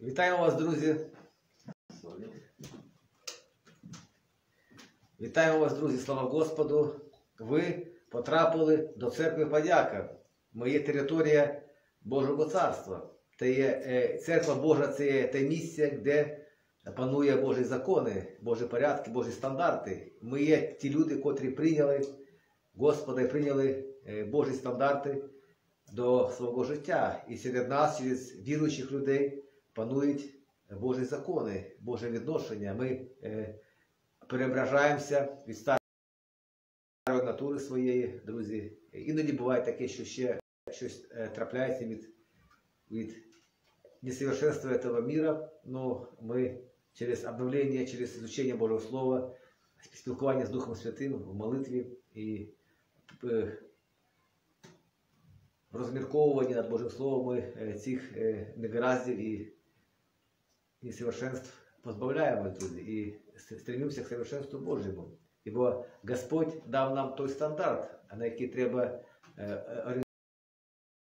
Вітаю вас, друзі! Вітаю вас, друзі! Слава Господу! Ви потрапили до церкви Подяка. Ми є територія Божого Царства. Церква Божа – це те місце, де панує Божі закони, Божі порядки, Божі стандарти. Ми є ті люди, котрі прийняли Господа і прийняли Божі стандарти до свого життя. І серед нас, через віруючих людей, панують Божі закони, Божі відношення. Ми переображаємося від старої натури своєї, друзі. Іноді буває таке, що ще щось трапляється від несовершенства цього міра. Но ми через обновлення, через изучення Божого Слова, спілкування з Духом Святим в молитві і розмірковування над Божим Словом ми цих негараздів і несовершенств позбавляємо, друзі, і стремимося к совершенству Божьему. Ібо Господь дав нам той стандарт, на який треба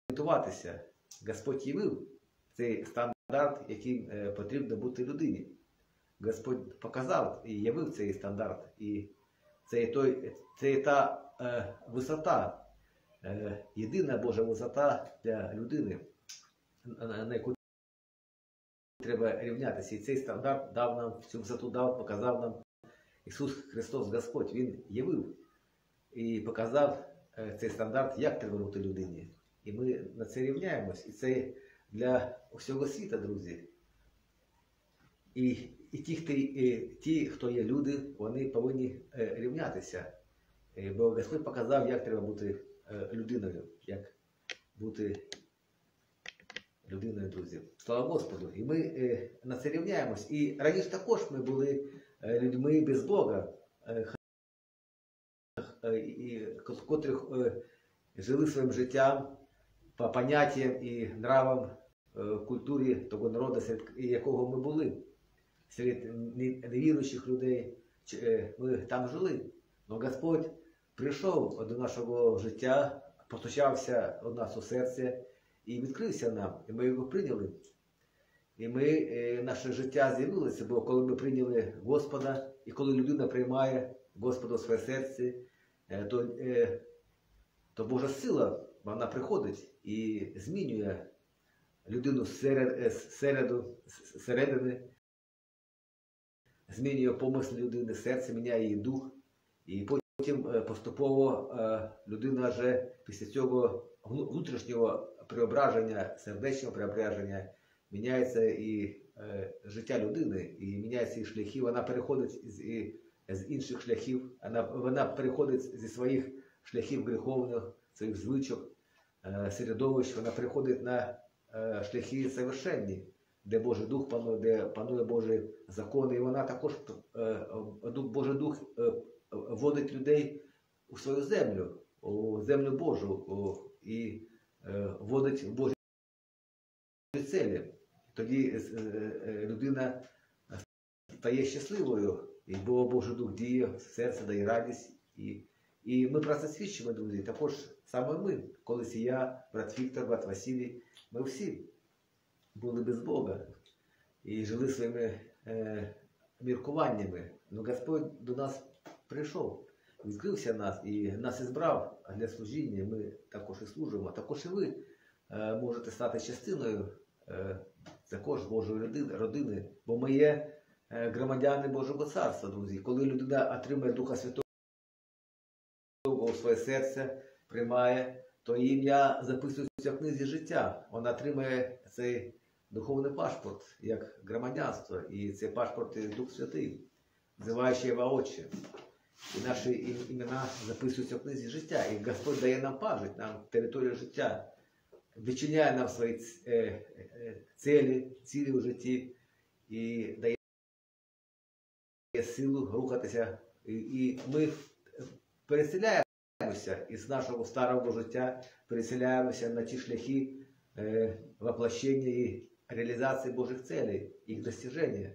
орієнтуватися. Господь явив цей стандарт, який потрібно бути людині. Господь показав і явив цей стандарт. І це та висота, єдина Божа висота для людини, на яку треба рівнятися. І цей стандарт дав нам, цю висоту дав, показав нам Ісус Христос Господь. Він явив і показав цей стандарт, як треба бути людині. І ми на це рівняємось. І це для всього світу, друзі. І ті, хто є люди, вони повинні рівнятися. Бо Господь показав, як треба бути людиною, як бути людиною, друзі. Слава Господу! І ми на це рівняємось. І раніше також ми були людьми без Бога, котрих жили своїм життям по поняттям і нравам, культурі того народу, серед якого ми були. Серед невіруючих людей ми там жили. Но Господь прийшов до нашого життя, постучався у нас у серце і відкрився нам. І ми його прийняли. І наше життя з'явилося, бо коли ми прийняли Господа, і коли людина приймає Господа у своє серце, то Божа сила, вона приходить і змінює людину зсередини, змінює помисли людини, серце, міняє її дух. І потім поступово людина вже після цього внутрішнього преображення, сердечного преображення, міняється і життя людини, і міняються її шляхи. Вона переходить з інших шляхів, вона переходить зі своїх шляхів гріховних, своїх звичок, середовищ, вона переходить на шляхи совершенні, де Божий Дух панує, де панує Божі закони. І вона також, Божий Дух вводить людей у свою землю, у землю Божу, і вводить в Божі цілі. Тоді людина стає щасливою, і Божий Дух діє, серце дає радість. І ми про це свідчимо, друзі, також саме ми. Колись і я, брат Віктор, брат Василій, ми всі були без Бога і жили своїми міркуваннями. Но Господь до нас прийшов, відкрився нас і нас ізбрав для служіння. Ми також і служимо, також і ви можете стати частиною також Божої родини, бо ми є громадяни Божого Царства, друзі. Коли людина отримує Духа Святого у своє серце, приймає, то її ім'я записується в книзі життя. Вона отримує цей духовний паспорт як громадянство, і цей паспорт Дух Святий, називаючи його Отче. І наші імена записуються в книзі життя. І Господь дає нам пам'ять, нам територію життя, відчиняє нам свої цілі у житті і дає силу рухатися. І ми переселяємося із нашого старого життя, переселяємося на ті шляхи воплощення і реалізації Божих цілей, їх досягнення.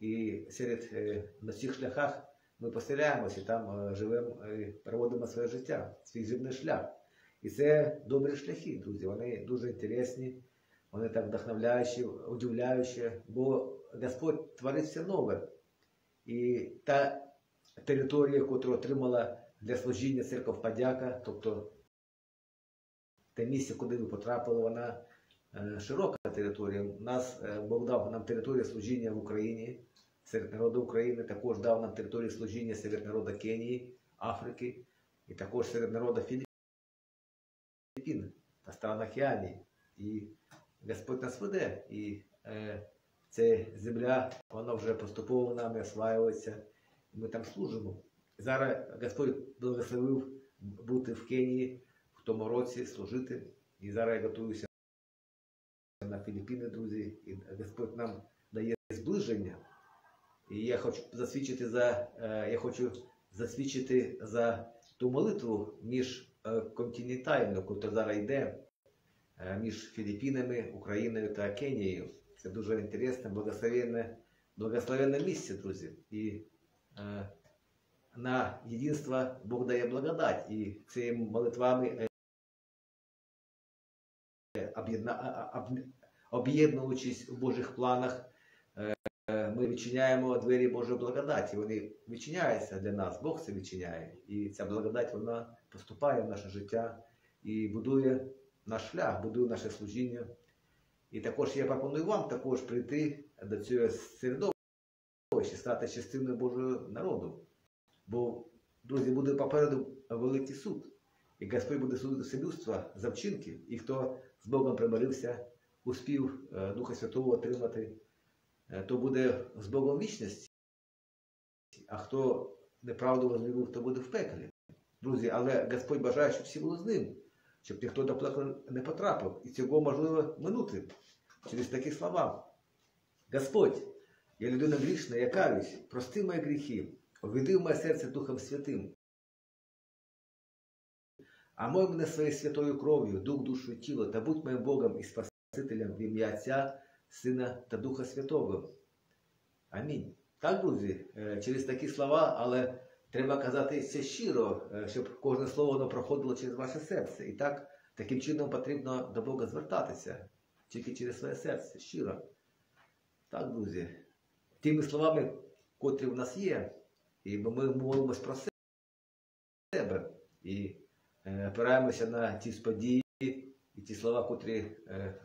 І на цих шляхах ми поселяємося, там живемо, проводимо своє життя, свій життєвий шлях. І це добрі шляхи, друзі, вони дуже інтересні, Вони так вдохновляючі, удивляючі, бо Господь творить все нове. І та територія, яку отримала для служіння церков подяка, тобто те місце, куди ви потрапили, вона широка територія. Бог дав нам територію служіння в Україні, серед народу України, також дав нам територію служіння серед народу Кенії, Африки і також серед народу Філіппін та стран Океанії. І Господь нас веде, і ця земля, вона вже поступово нами осваюється, і ми там служимо. Зараз Господь благословив бути в Кенії в тому році, служити, і зараз я готуюся на Філіппіни, друзі, і Господь нам дає зближення. І я хочу засвідчити за ту молитву міжконтинентальну, яка зараз йде, між Філіппінами, Україною та Кенією. Це дуже інтересне, благословенне місце, друзі. І на єдинство Бог дає благодать. І цими молитвами, об'єднуючись в Божих планах, ми відчиняємо двері Божої благодаті. Вони відчиняються для нас, Бог це відчиняє. І ця благодать, вона поступає в наше життя і будує наш шлях, будує наше служіння. І також я пропоную вам також прийти до цього середовища, стати частиною Божого народу. Бо, друзі, буде попереду великий суд. І Господь буде судити все людство за вчинки. І хто з Богом примирився, успів Духа Святого отримати, то буде з Богом вічності. А хто неправду розлюбив, то буде в пеклі. Друзі, але Господь бажає, щоб всі були з ним, щоб ніхто до пекла не потрапив. І цього можливо минути через такі слова. Господь, я людина грішна, я каюсь, прости мої гріхи, введи в моє серце Духом Святим. Омий мене своєю святою кров'ю, дух, душу і тіло, та будь моїм Богом і Спасителем в ім'я Отця, Сина та Духа Святого. Амінь. Так, друзі, через такі слова, але треба казати це щиро, щоб кожне слово проходило через ваше серце. І так, таким чином потрібно до Бога звертатися, тільки через своє серце, щиро. Так, друзі, тими словами, котрі в нас є, і ми молимось про себе, і опираємося на ті події і ті слова,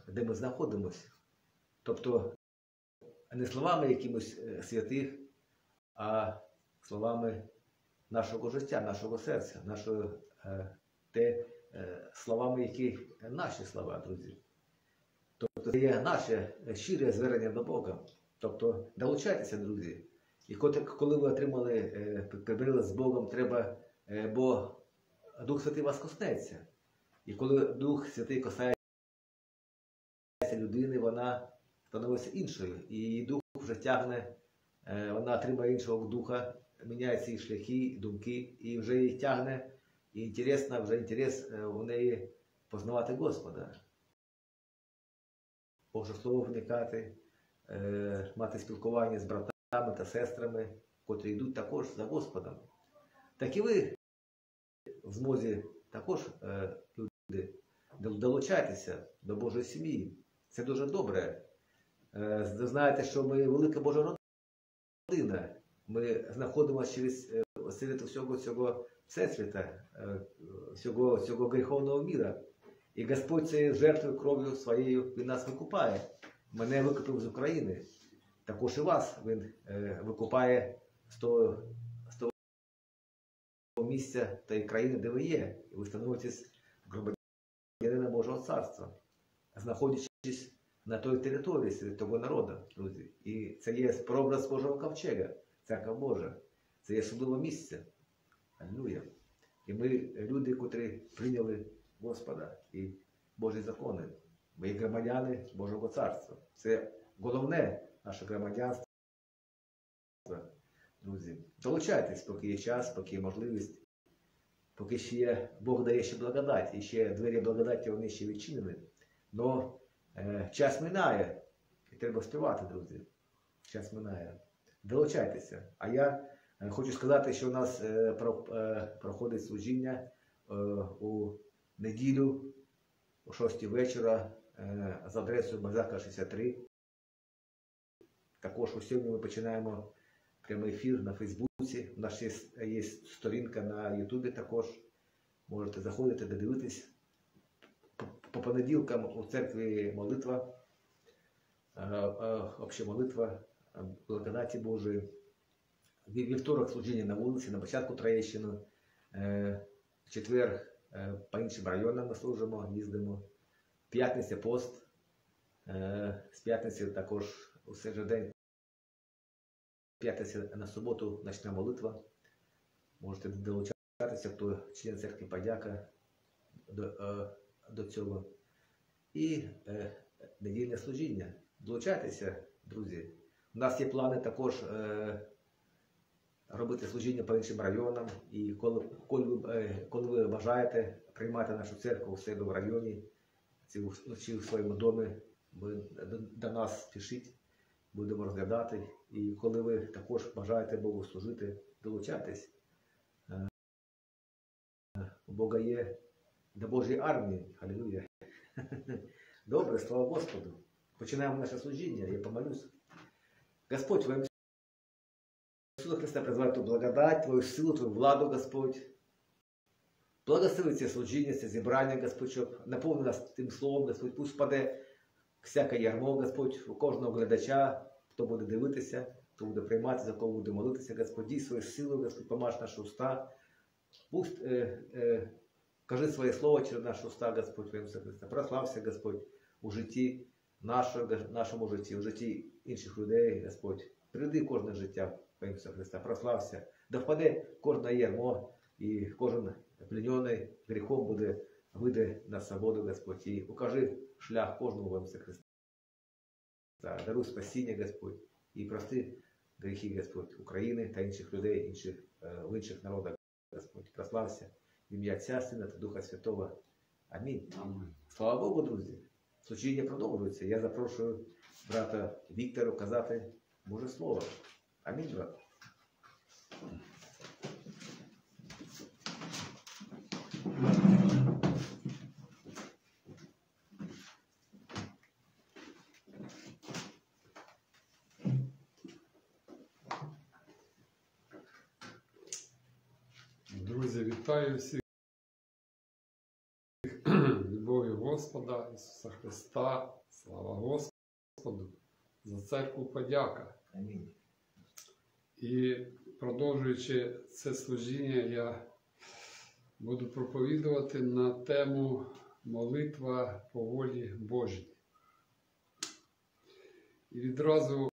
де ми знаходимося. Тобто, не словами якимось святих, а словами нашого життя, нашого серця, словами, які наші слова, друзі. Тобто, це є наше щире звернення до Бога. Тобто, долучайтеся, друзі. І коли ви примирилися з Богом, бо Дух Святий вас коснеться. І коли Дух Святий касається людини, вона становиться іншою. І її дух вже тягне, вона отримає іншого духа, міняються її шляхи, думки, і вже її тягне, і інтерес у неї познавати Господа. Боже Слово вникати, мати спілкування з братами та сестрами, котрі йдуть також за Господом. Так і ви в змозі також, люди, долучайтеся до Божої сім'ї. Це дуже добре. Ви знаєте, що ми велика Божа родина. Ми знаходимося серед усього цього всесвіта, всього цього гріховного міра. І Господь цією жертвою, кров'ю своєю Він нас викупає. Мене викупив з України. Також і вас Він викупає з того місця, тієї країни, де ви є. І ви становитесь громадянина Божого Царства, знаходячись на той території серед того народу, друзі. І це є прообраз Божого ковчега, церква Божа. Це є особливе місце. Алілуя. І ми люди, котрі прийняли Господа і Божі закони. Ми є громадяни Божого Царства. Це головне наше громадянство, друзі. Долучайтесь, поки є час, поки є можливість, поки ще Бог дає ще благодать, і ще двері благодаті, вони ще відчинені. Но час минає, і треба співати, друзі. Час минає. Долучайтеся. А я хочу сказати, що у нас проходить служіння у неділю, о 6-й вечора за адресою Бальзака 63. Також сьогодні ми починаємо прямий ефір на Фейсбуці. У нас є сторінка на Ютубі також. Можете заходити, додивитись. По понеділкам у церкві молитва, обща молитва, благодаті Божої. Вівторок служіння на вулиці, на початку Троєщини. Четвер по іншим районам ми служимо, їздимо. П'ятниця пост. З п'ятниці також усе ж день. П'ятниця на суботу нічна молитва. Можете долучатися, хто член церкви, подяка до цього. І недільне служіння. Долучайтеся, друзі. У нас є плани також робити служіння по іншим районам. І коли ви бажаєте приймати нашу церкву в себе в районі, чи в своєму домі, до нас пишіть, будемо розглядати. І коли ви також бажаєте Богу служити, долучайтесь. У Бога є до Божої армії. Алілуя. Добре, слава Господу. Починаємо наше служіння, я помолюсь. Господь, во ім'я Ісуса Христа призиваю Твою благодать, Твою силу, Твою владу, Господь. Благослови це служіння, це зібрання, Господь, щоб наповни нас тим словом, Господь. Пусть впаде всяке ярмо, Господь, у кожного глядача, хто буде дивитися, хто буде приймати, за кого буде молитися, Господь. Дій свою силу, Господь, помаж наші уста. Пусть кажи своє слово через наші уста, Господь, во ім'я Ісуса Христа. Прослався, Господь, у житті нашому житті, у житті інших людей, Господь. Прийди кожне життя, во ім'я Ісуса Христа. Прослався. Да впаде кожне ярмо і кожен пленений гріхом буде вийде на свободу, Господь, і укажи шлях кожному во ім'я Христа. Даруй спасіння, Господь, і прости гріхи, Господь, України та інших людей, в інших народах, Господь. Прослався в ім'я Отця, Сина та Духа Святого. Амінь. Слава Богу, друзі. Служіння продовжується. Я запрошую брата Віктору казати Боже слово. Амінь, брат. Друзі, вітаю всіх любов'ю Господа Ісуса Христа, слава Господу, за церкву подяка. Амінь. І продовжуючи це служіння, я буду проповідувати на тему молитва по волі Божій. І відразу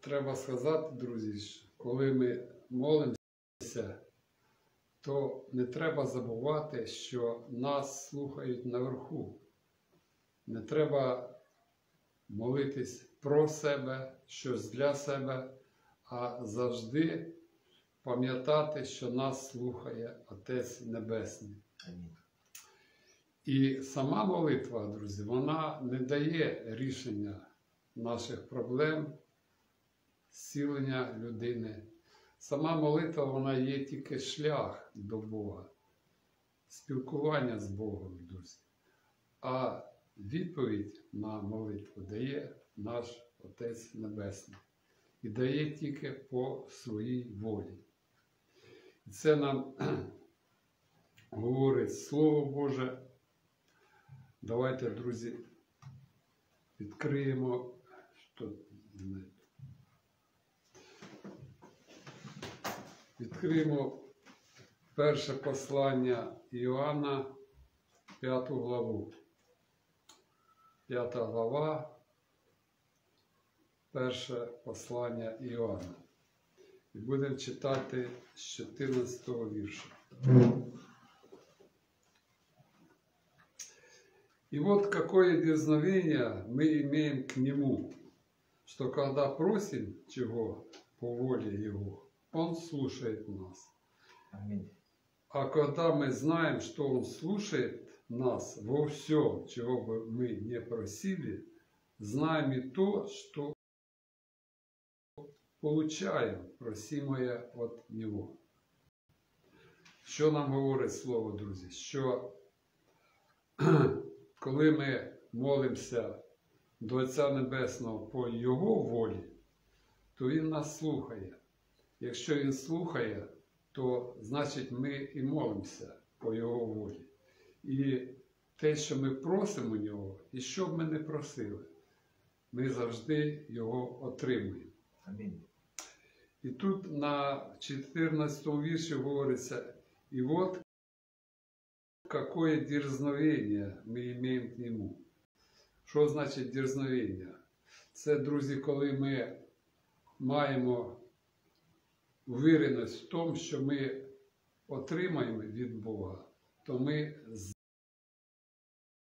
треба сказати, друзі, коли ми молимося, то не треба забувати, що нас слухають наверху. Не треба молитись про себе, щось для себе, а завжди пам'ятати, що нас слухає Отець Небесний. Амінь. І сама молитва, друзі, вона не дає рішення наших проблем, зцілення людини. Сама молитва, вона є тільки шлях до Бога, спілкування з Богом, друзі. А відповідь на молитву дає наш Отець Небесний. І дає тільки по своїй волі. І це нам говорить Слово Боже. Давайте, друзі, відкриємо. Відкриємо перше послання Іоанна, 5 главу. 5 глава, перше послання Іоанна. І будемо читати з 14 вірша. «И вот какое дерзновение мы имеем к Нему, что когда просим чего по воле Его, Он слушает нас. Аминь. А когда мы знаем, что Он слушает нас во всем, чего бы мы не просили, знаем и то, что получаем просимое от Него». Що нам говорить Слово, друзі? Що коли ми молимося до Отця Небесного по Його волі, то Він нас слухає. Якщо Він слухає, то значить ми і молимося по Його волі. І те, що ми просимо Його, і що б ми не просили, ми завжди Його отримуємо. Амінь. І тут на 14-му вірші говориться, «І от, какое дерзновение мы имеем к Нему». Що значить дерзновення? Це, друзі, коли ми маємо впевненість в тому, що ми отримаємо від Бога, то ми з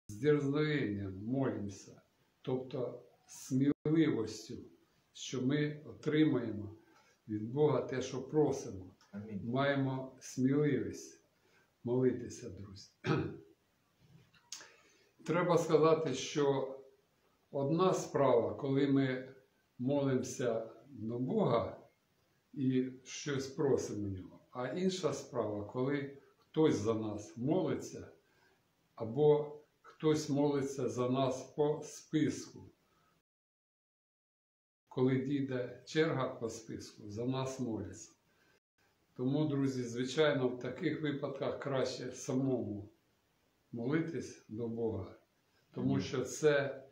дерзновенням молимося, тобто сміливістю, що ми отримаємо від Бога те, що просимо. Амінь. Маємо сміливість молитися, друзі. Треба сказати, що одна справа, коли ми молимося до Бога і щось просимо у Нього, а інша справа, коли хтось за нас молиться, або хтось молиться за нас по списку. Коли дійде черга по списку, за нас моляться. Тому, друзі, звичайно, в таких випадках краще самому молитись до Бога, тому що це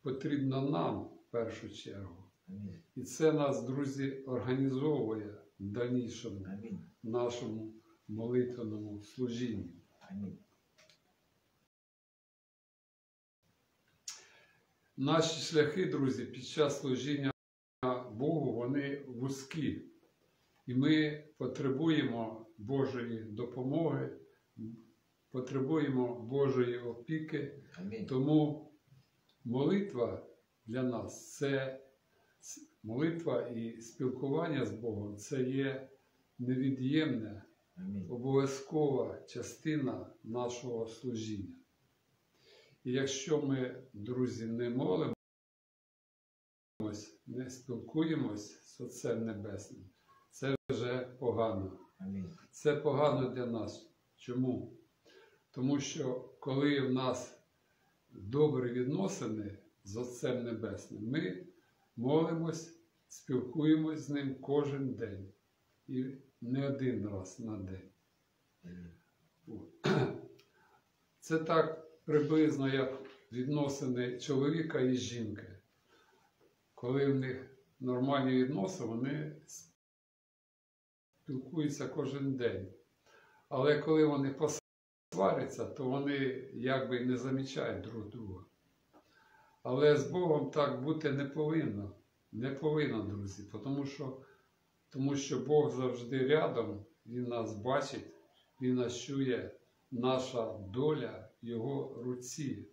потрібно нам в першу чергу. Амінь. І це нас, друзі, організовує в дальнішому нашому молитвеному служінні. Амінь. Наші шляхи, друзі, під час служіння Богу, вони вузькі. І ми потребуємо Божої допомоги, потребуємо Божої опіки. Амінь. Тому молитва для нас, це молитва і спілкування з Богом, це є невід'ємна, обов'язкова частина нашого служіння. І якщо ми, друзі, не молимось, не спілкуємось з Отцем Небесним, це вже погано. Амінь. Це погано для нас. Чому? Тому що, коли в нас добрі відносини з Отцем Небесним, ми молимось, спілкуємось з Ним кожен день. І не один раз на день. Це так приблизно як відносини чоловіка і жінки. Коли в них нормальні відносини, вони спілкуються кожен день. Але коли вони посваряться, то вони якби не замічають друг друга. Але з Богом так бути не повинно. Не повинно, друзі, тому що Бог завжди рядом, Він нас бачить, Він нас чує, наша доля в Його руці.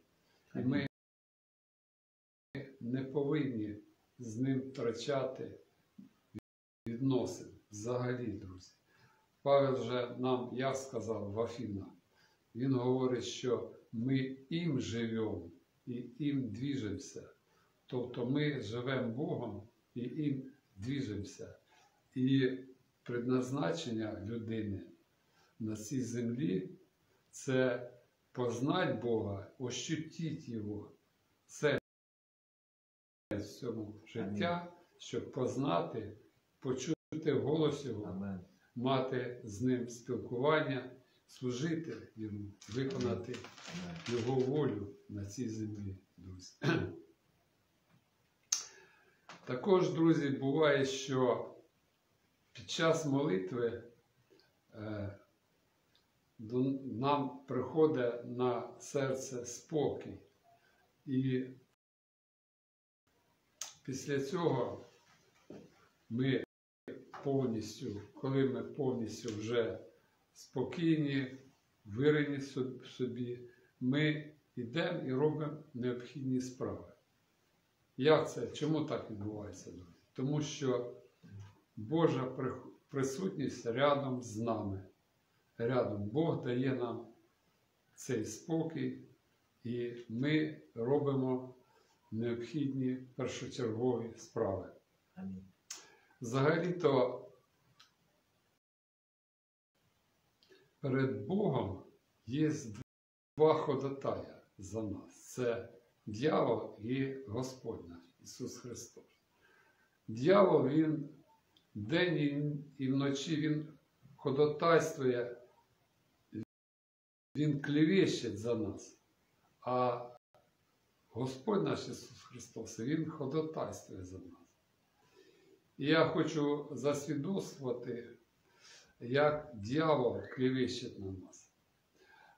І ми не повинні з Ним втрачати відносини. Взагалі, друзі. Павел вже нам, я сказав, в Афінах, він говорить, що ми їм живемо і їм движемося. Тобто ми живемо Богом і їм движемося. І предназначення людини на цій землі – це познать Бога, ощутіть Його. Це всьому життя, щоб познати, почути голос Його, Амін. Мати з Ним спілкування, служити Йому, виконати Амін. Його волю на цій землі, друзі. Також, друзі, буває, що під час молитви нам приходить на серце спокій. І після цього ми повністю, коли ми повністю вже спокійні, вирені в собі, ми йдемо і робимо необхідні справи. Як це? Чому так відбувається? Тому що Божа присутність рядом з нами. Рядом Бог дає нам цей спокій, і ми робимо необхідні першочергові справи. Амінь. Взагалі-то перед Богом є два ходатая за нас. Це дьявол і Господь наш, Ісус Христос. Дьявол, він день і вночі, він ходатайствує, він клевещить за нас. А Господь наш Ісус Христос, він ходатайствує за нас. І я хочу засвідоцтвувати, як дьявол клевещить на нас.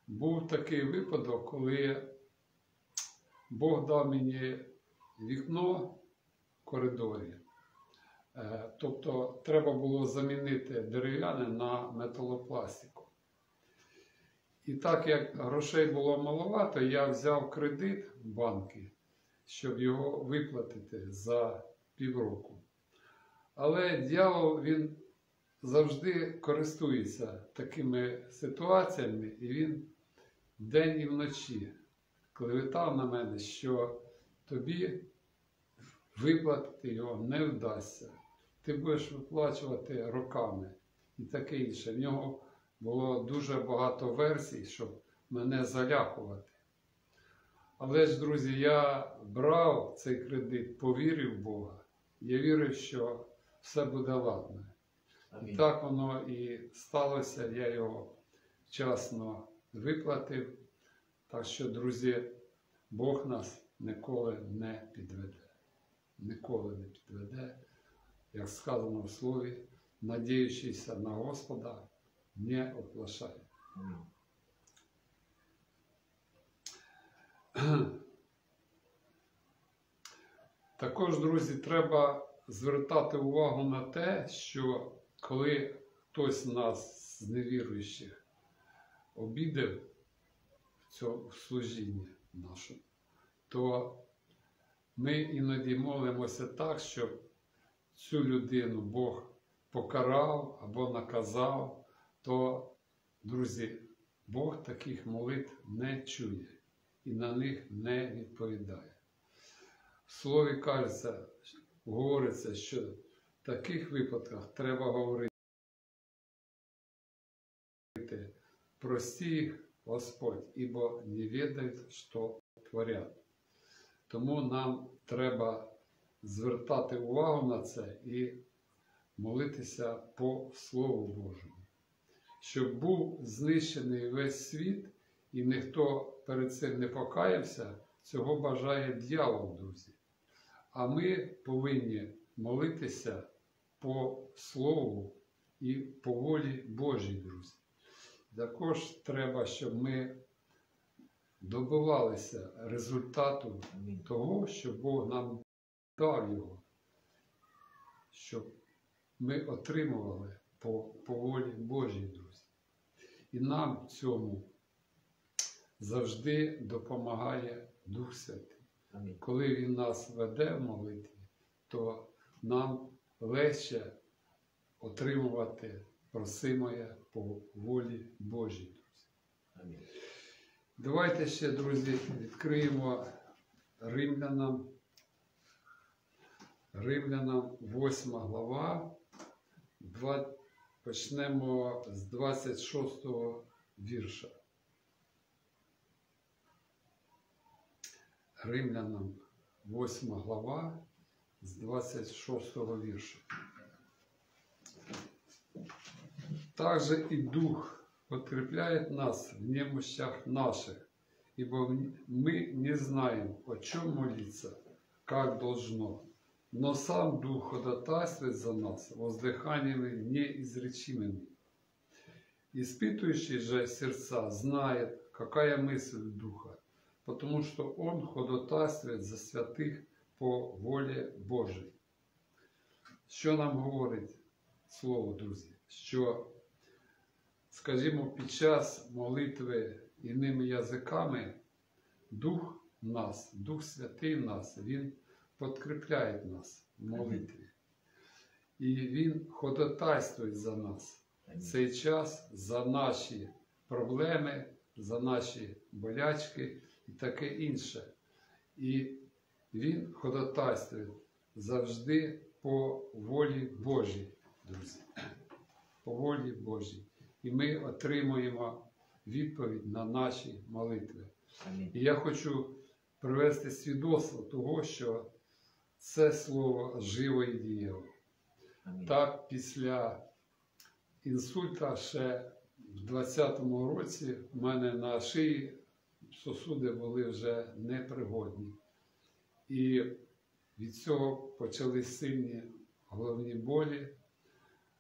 Був такий випадок, коли Бог дав мені вікно в коридорі. Тобто треба було замінити дерев'яне на металопластику. І так як грошей було маловато, я взяв кредит в банки, щоб його виплатити за півроку. Але дьявол, він завжди користується такими ситуаціями, і він день і вночі клеветав на мене, що тобі виплатити його не вдасться. Ти будеш виплачувати роками і таке інше. В нього було дуже багато версій, щоб мене залякувати. Але ж, друзі, я брав цей кредит, повірив в Бога. Я вірив, що все буде ладно. І так воно і сталося, я його вчасно виплатив. Так що, друзі, Бог нас ніколи не підведе. Ніколи не підведе, як сказано в слові, надіючийся на Господа, не оплошає. Також, друзі, треба звертати увагу на те, що коли хтось нас з невіруючих обідав в служінні нашому, то ми іноді молимося так, щоб цю людину Бог покарав або наказав, то, друзі, Бог таких молитв не чує і на них не відповідає. В слові кажеться, говориться, що в таких випадках треба говорити: прости їх, Господь, ібо не ведають, що творять. Тому нам треба звертати увагу на це і молитися по Слову Божому. Щоб був знищений весь світ, і ніхто перед цим не покаявся, цього бажає дьявол, друзі. А ми повинні молитися по Слову і по волі Божій, друзі. Також треба, щоб ми добивалися результату того, що Бог нам дав його, щоб ми отримували по волі Божій, друзі. І нам в цьому завжди допомагає Дух Святий. Коли Він нас веде в молитві, то нам легше отримувати просимоє по волі Божій, друзі. Амінь. Давайте ще, друзі, відкриємо Римлянам 8 глава, почнемо з 26 вірша. Римлянам 8 глава, з 26 вірша. Также і Дух подкрепляет нас в немощах наших, ибо мы не знаем, о чем молиться, как должно. Но сам Дух ходатайствует за нас воздыханиями неизречимыми. Испытующий же сердца знает, какая мысль Духа, потому что Он ходатайствует за святых по воле Божией. Що нам говорить Слово, друзі? Що, скажімо, під час молитви іними язиками Дух нас, Дух Святий нас, Він підкріпляє нас в молитві. І Він ходатайствує за нас в цей час, за наші проблеми, за наші болячки і таке інше. І Він ходатайствує завжди по волі Божій, друзі. По волі Божій. І ми отримуємо відповідь на наші молитви. І я хочу привести свідоцтво того, що це слово живо і дієво. Так, після інсульта ще в 20-му році в мене на шиї сосуди були вже непригодні. І від цього почали сильні головні болі.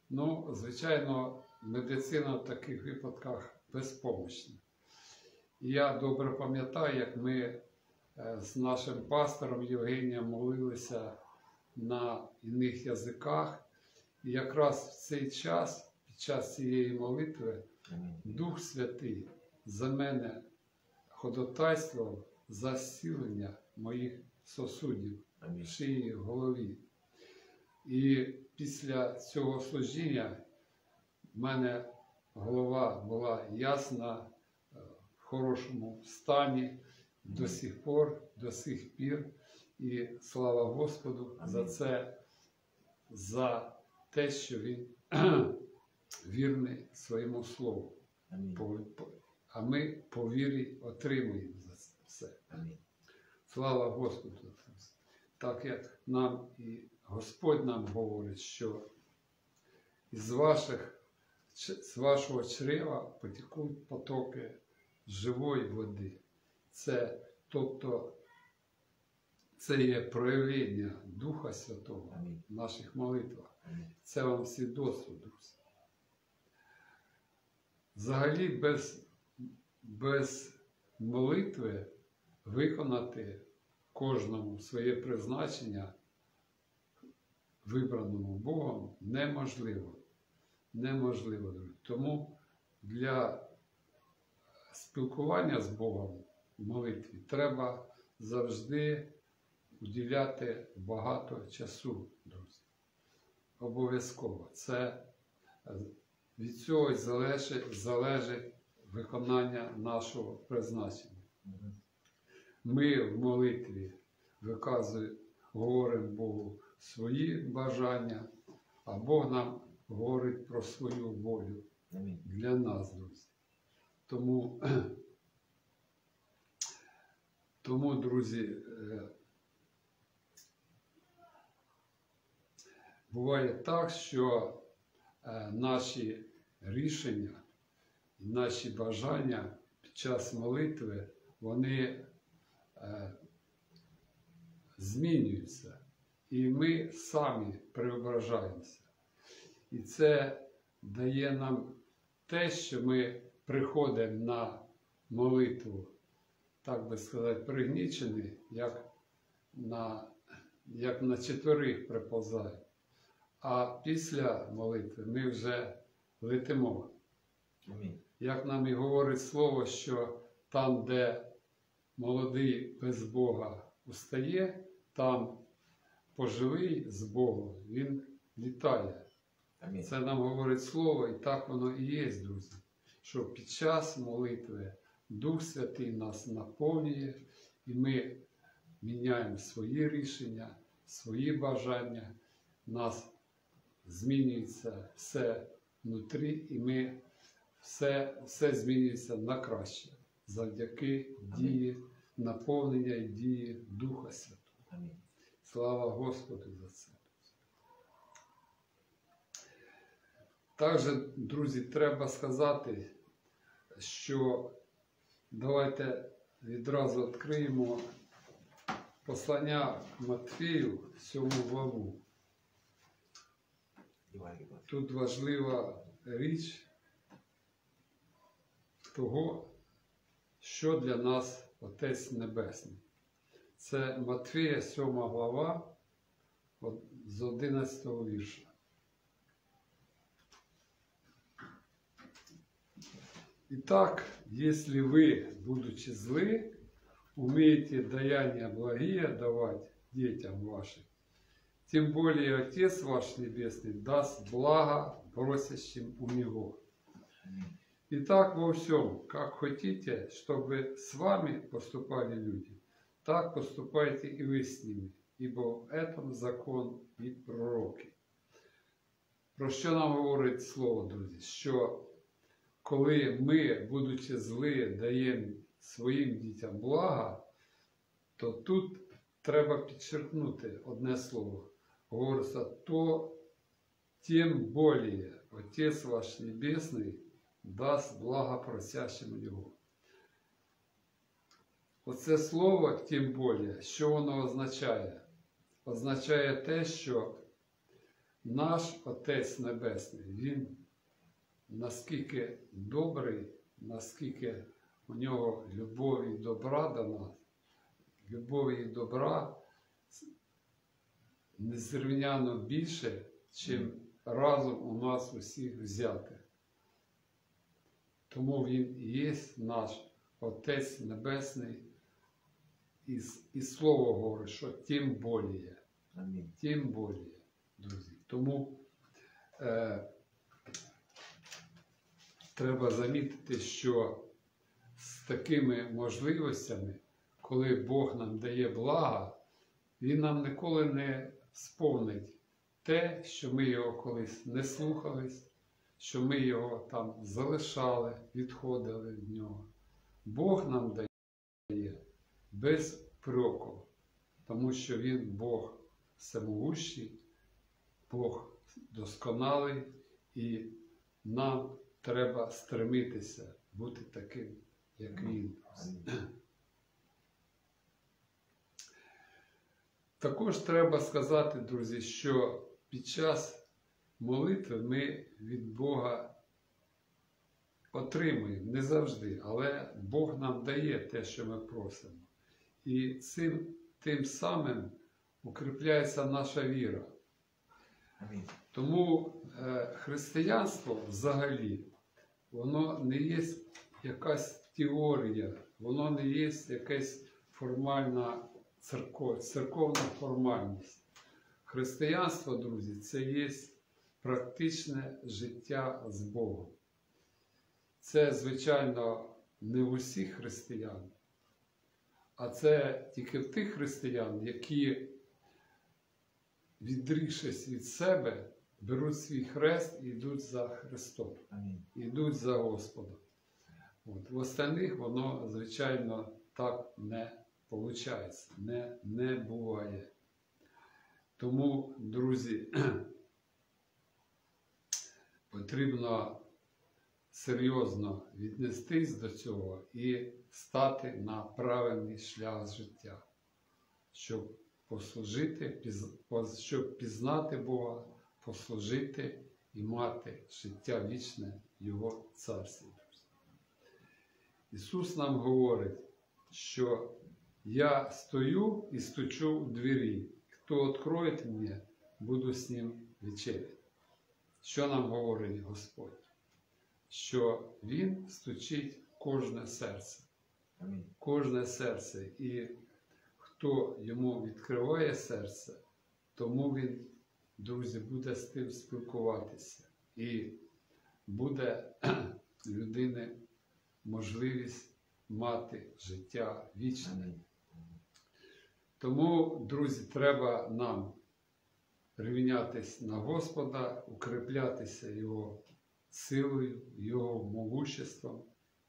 Ну, звичайно, медицина в таких випадках безпомічна. Я добре пам'ятаю, як ми з нашим пастором Євгенієм молилися на інших язиках. І якраз в цей час, під час цієї молитви, Дух Святий за мене ходатайствував за зцілення моїх сосудів в шиї, в голові. І після цього служіння в мене голова була ясна, в хорошому стані до сих пір. І слава Господу за це, за те, що Він вірний своєму слову. А ми по вірі отримуємо за це все. Слава Господу! Так як нам і Господь нам говорить, що з вашого чрева потікуть потоки живої води. Це є проявлення Духа Святого в наших молитвах. Це вам свідоцтво, друзі. Взагалі без молитви виконати кожному своє призначення, вибраному Богом, неможливо. Неможливо, друзі. Тому для спілкування з Богом в молитві треба завжди уділяти багато часу, друзі. Обов'язково. Це від цього і залежить виконання нашого призначення. Ми в молитві говоримо Богу свої бажання, а Бог нам говорить про свою волю для нас, друзі. Тому, друзі, буває так, що наші рішення, наші бажання під час молитви, вони змінюються. І ми самі преображаємося. І це дає нам те, що ми приходимо на молитву, так би сказати, пригнічені, як на четверих приповзає. А після молитви ми вже летимо. Як нам і говорить слово, що там, де молодий без Бога устає, там пожилий з Богом, він літає. Це нам говорить слово, і так воно і є, друзі, що під час молитви Дух Святий нас наповнює, і ми міняємо свої рішення, свої бажання, у нас змінюється все внутрі, і ми все змінюється на краще, завдяки дії, наповнення і дії Духа Святого. Амінь. Слава Господу за це. Також, друзі, треба сказати, що давайте відразу відкриємо послання Матфію, 7 главу. Тут важлива річ того, що для нас Отець Небесний. Це Матфія, 7 глава, з 11-го вірша. Итак, если вы, будучи злы, умеете даяния благие давать детям вашим, тем более Отец ваш Небесный даст благо просящим у Него. Итак, во всем, как хотите, чтобы с вами поступали люди, так поступайте и вы с ними, ибо в этом закон и пророки. Про що нам говорить слово, друзі? Що коли ми, будучи зли, даємо своїм дітям блага, то тут треба підчеркнути одне слово. Говориться, то тим более Отець ваш Небесний дасть блага просящим Його. Оце слово, тим более, що воно означає? Означає те, що наш Отець Небесний, Він наскільки добрий, наскільки у Нього любові і добра до нас, любові і добра незрівняно більше, чим разом у нас усіх взяти. Тому Він і є наш Отець Небесний. І слово говорить, що тим более. Амінь. Тим более, друзі. Тому треба замітити, що з такими можливостями, коли Бог нам дає блага, Він нам ніколи не сповнить те, що ми Його колись не слухались, що ми Його там залишали, відходили від Нього. Бог нам дає без упреків, тому що Він Бог всемогущий, Бог досконалий, і нам треба стремитися бути таким, як Він. Також треба сказати, друзі, що під час молитви ми від Бога отримуємо, не завжди, але Бог нам дає те, що ми просимо. І тим самим укріпляється наша віра. Амінь. Тому християнство взагалі, воно не є якась теорія, воно не є якась формальна церковна формальність. Християнство, друзі, це є практичне життя з Богом. Це, звичайно, не в усіх християн, а це тільки в тих християн, які, відрішившись від себе, беруть свій хрест і йдуть за Христом, йдуть за Господом. От. В остальних воно, звичайно, так не виходить, не буває. Тому, друзі, потрібно серйозно віднестись до цього і стати на правильний шлях життя, щоб послужити, щоб пізнати Бога, послужити і мати життя вічне в Його Царстві. Ісус нам говорить, що я стою і стучу в двері. Хто відкриє мені, буду з ним вечеряти. Що нам говорить Господь? Що Він стучить в кожне серце. Амінь. Кожне серце. І хто йому відкриває серце, тому він, друзі, буде з тим спілкуватися. І буде людини можливість мати життя вічне. Амінь. Тому, друзі, треба нам рівнятись на Господа, укріплятися Його силою, Його могуществом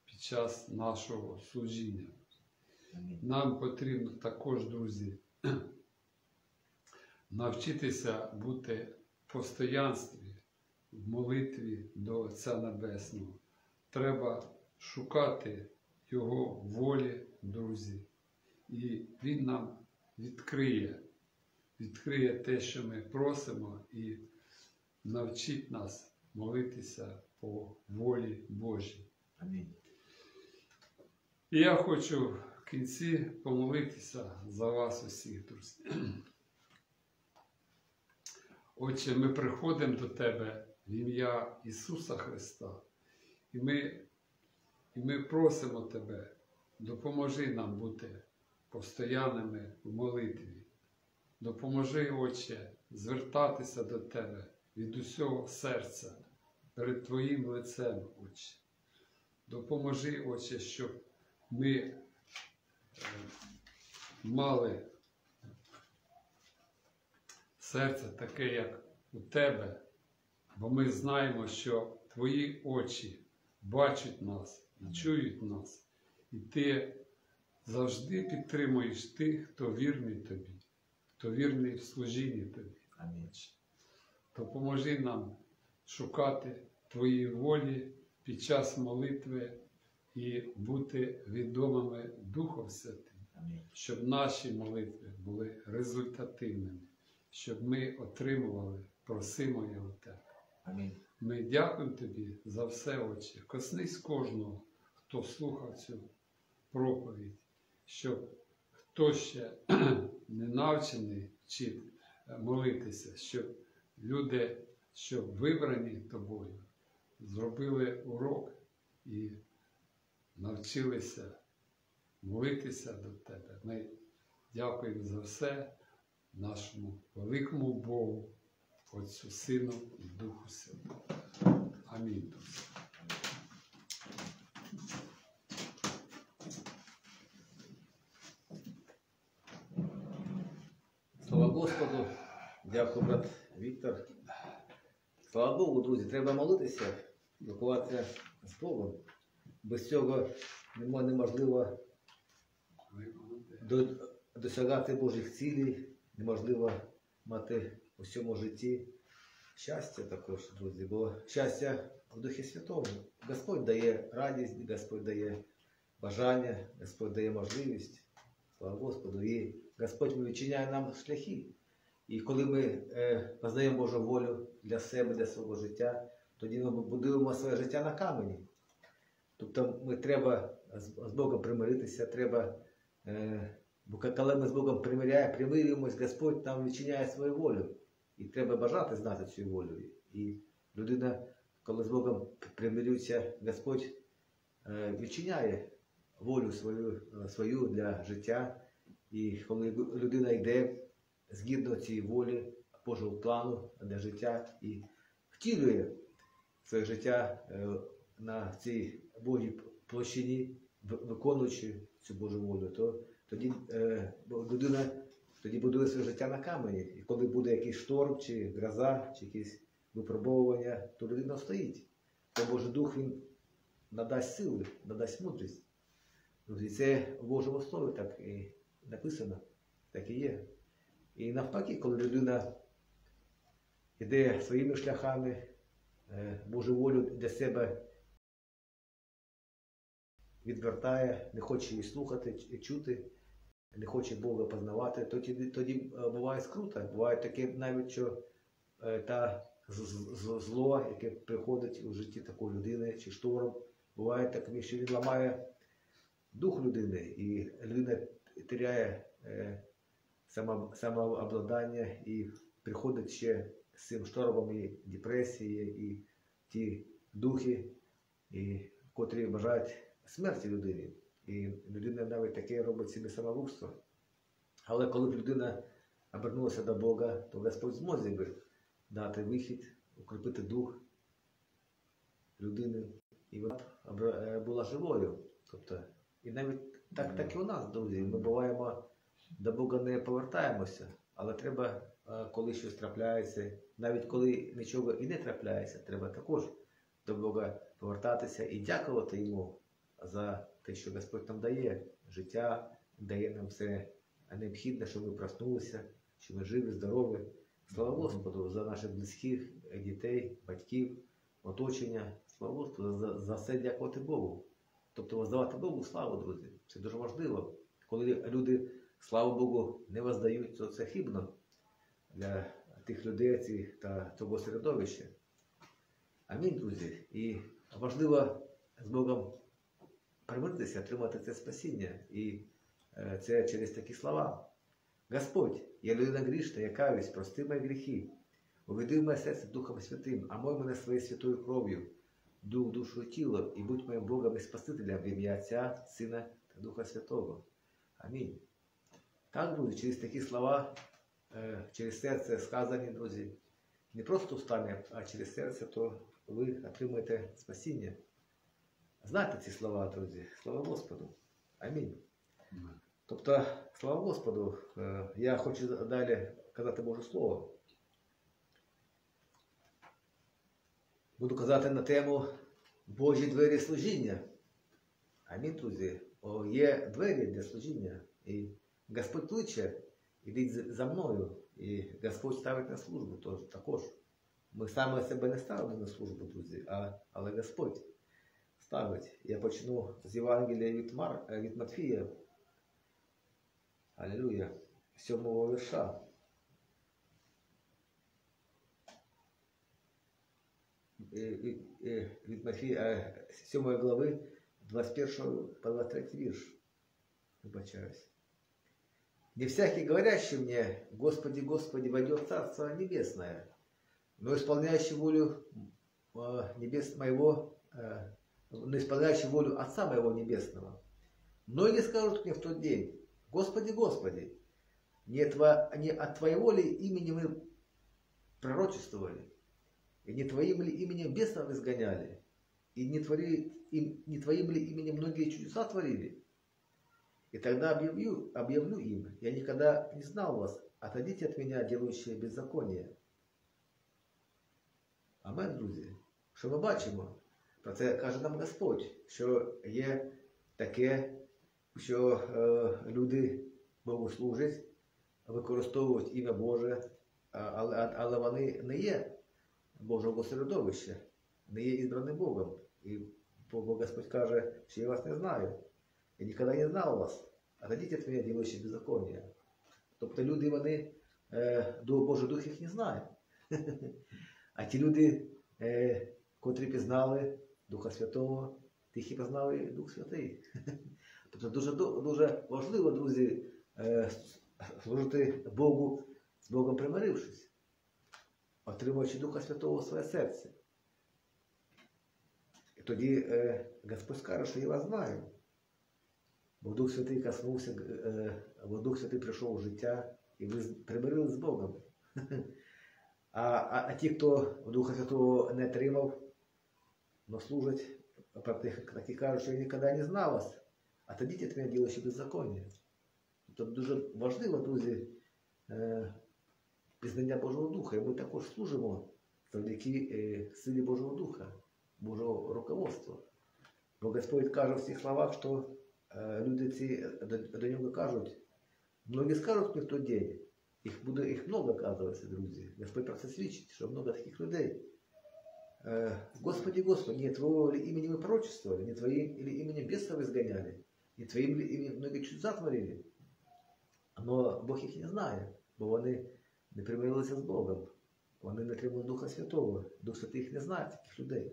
під час нашого служіння. Нам потрібно також, друзі, навчитися бути в постоянстві, в молитві до Отця Небесного. Треба шукати Його волі, друзі, і Він нам відкриє те, що ми просимо, і навчить нас молитися по волі Божій. Амінь. І я хочу в кінці помолитися за вас усіх, друзі. Отче, ми приходимо до Тебе в ім'я Ісуса Христа, і ми просимо Тебе, допоможи нам бути постоянними в молитві. Допоможи, Отче, звертатися до Тебе від усього серця, перед Твоїм лицем, Отче. Допоможи, Отче, щоб ми мали серце таке, як у Тебе, бо ми знаємо, що Твої очі бачать нас і чують нас, І ти завжди підтримуєш тих, хто вірний тобі, хто вірний в служінні тобі. Амінь. Допоможи нам шукати твої волі під час молитви і бути відомими Духом Святим, щоб наші молитви були результативними, щоб ми отримували, просимо його тебе. Амінь. Ми дякуємо тобі за все, Отче. Коснись кожного, хто слухав цю проповідь, щоб хто ще не навчений чи молитися, щоб люди, що вибрані тобою, зробили урок і навчилися молитися до тебе. Ми дякуємо за все нашому великому Богу, Отцю, Сину і Духу Святому. Амінь. Слава Господу! Дякую, брат Віктор. Слава Богу, друзі, треба молитися, спілкуватися з Богом. Без цього неможливо досягати Божих цілей, неможливо мати у всьому житті щастя також, друзі, бо щастя в Духі Святому. Господь дає радість, Господь дає бажання, Господь дає можливість, слава Господу, і Господь відчиняє нам шляхи. І коли ми познаємо Божу волю для себе, для свого життя, тоді ми будуємо своє життя на камені. Тобто ми треба з Богом примиритися, треба, бо коли ми з Богом примирюємось, Господь нам відчиняє свою волю. І треба бажати знати цю волю. І людина, коли з Богом примирюється, Господь відчиняє волю свою для життя. І коли людина йде згідно цієї волі, Божого плану для життя і втілює своє життя на цій Божій площині, виконуючи цю Божу волю, то тоді людина будує своє життя на камені. І коли буде якийсь шторм, чи гроза, чи якісь випробовування, то людина стоїть. Бо Божий Дух, він надасть сили, надасть мудрість. І це в Божому слові так і написано, так і є. І навпаки, коли людина йде своїми шляхами, Божу волю для себе відвертає, не хоче її слухати, чути, не хоче Бога пізнавати, тоді буває скрута. Буває таке навіть, що та зло, яке приходить у житті такої людини, чи шторм, буває таке, що він ламає дух людини, і людина теряє самообладання, і приходить ще з цим штормом і депресія, і ті духи, котрі бажають смерті людині. І людина навіть таке робить собі самогубство. Але коли б людина обернулася до Бога, то Господь зможе би дати вихід, укріпити дух людини, і вона була живою. Тобто, і навіть так і у нас, друзі, ми буваємо. До Бога не повертаємося, але треба, коли щось трапляється, навіть коли нічого і не трапляється, треба також до Бога повертатися і дякувати йому за те, що Господь нам дає життя, дає нам все необхідне, щоб ми проснулися, щоб ми живі, здорові. Слава Господу за наших близьких, дітей, батьків, оточення. Слава Господу, за все дякувати Богу. Тобто воздавати Богу славу, друзі. Це дуже важливо. Коли люди, слава Богу, не воздають, то це хибно для тих людей та того середовища. Амінь, друзі. І важливо з Богом примиритися, отримати це спасіння. І це через такі слова. Господь, я людина грішна, я каюсь, прости мої гріхи. Уведи моє серце Духом Святим, омой мене своєю святою кров'ю, дух, душу і тіло, і будь моїм Богом і Спасителем в ім'я Отця, Сина та Духа Святого. Амінь. Так, друзі, через такі слова, через серце сказані, друзі, не просто устами, а через серце, то ви отримаєте спасіння. Знайте ці слова, друзі. Слава Господу. Амінь. Тобто, слава Господу, я хочу далі казати Боже Слово. Буду казати на тему «Божі двері служіння». Амінь, друзі. є двері для служіння. І Господь кличе, ідіть за мною, і Господь ставить на службу, то також. Ми саме себе не ставимо на службу, друзі, але Господь ставить. Я почну з Євангелія від Матфія, алілюя, 7-го вірша. Від Матфія 7 глави, 21 по 23 вірш. Вибачаюсь. «Не всякий, говорящий мне, Господи, Господи, войдет в Царство Небесное, но исполняющий волю небес моего, но исполняющий волю Отца моего Небесного. Многие скажут мне в тот день, Господи, Господи, не от Твоего ли имени мы пророчествовали, и не Твоим ли именем бесов изгоняли, и не Твоим ли именем многие чудеса творили? И тогда объявлю им, я никогда не знал вас, отойдите от меня, делающие беззаконие». Амен, друзі. Що ми бачимо? Про це каже нам Господь, що є таке, що люди Богу служать, використовують ім'я Боже, але вони не є Божого середовища, не є ізбрані Богом. І Господь каже, що я вас не знаю, я ніколи не знав вас, отойдіть від мене, ділаючи беззаконня. Тобто люди, вони Божий Дух їх не знає. А ті люди, котрі пізнали Духа Святого, тих і пізнали Дух Святий. Тобто дуже важливо, друзі, служити Богу, з Богом примирившись, отримуючи Духа Святого в своє серце. І тоді Господь скаже, що я вас знаю. Бо Дух Святий коснувся, бо Дух Святий прийшов у життя, і ви примирились з Богом. А ті, хто Духа Святого не отримав, но служать, такі кажуть, що я ніколи не знав вас, а тоді від мене ділаючи беззаконня. Тобто дуже важливо, друзі, пізнання Божого Духа. І ми також служимо завдяки силі Божого Духа, Божого руководства. Бо Господь каже в цих словах, що люди ці до нього кажуть, «Многі скажуть мені в той день». Їх много, оказывается, друзі. Господь про це свідчить, що много таких людей. Господи, Господи, не Твоего ли имени мы пророчествовали, не Твоим ли именем бесов изгоняли, не Твоим ли именем многие чудеса творили. Но Бог їх не знає, бо вони не примирилися з Богом. Вони не отримали Духа Святого. Дух Святий їх не знає, таких людей.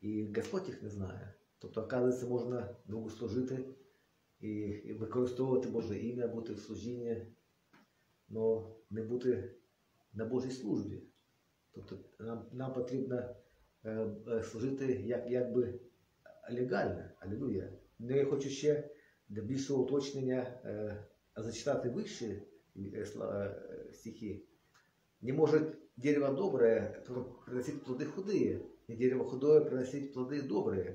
І Господь їх не знає. Тобто, оказується, можна Богу служити і використовувати Боже ім'я, бути в служінні, але не бути на Божій службі. Тобто нам потрібно служити якби легально. Алілуя. Я хочу ще для більшого уточнення зачитати вище стихи. «Не може дерево добре приносити плоди худые, не дерево худое приносить плоды добрые.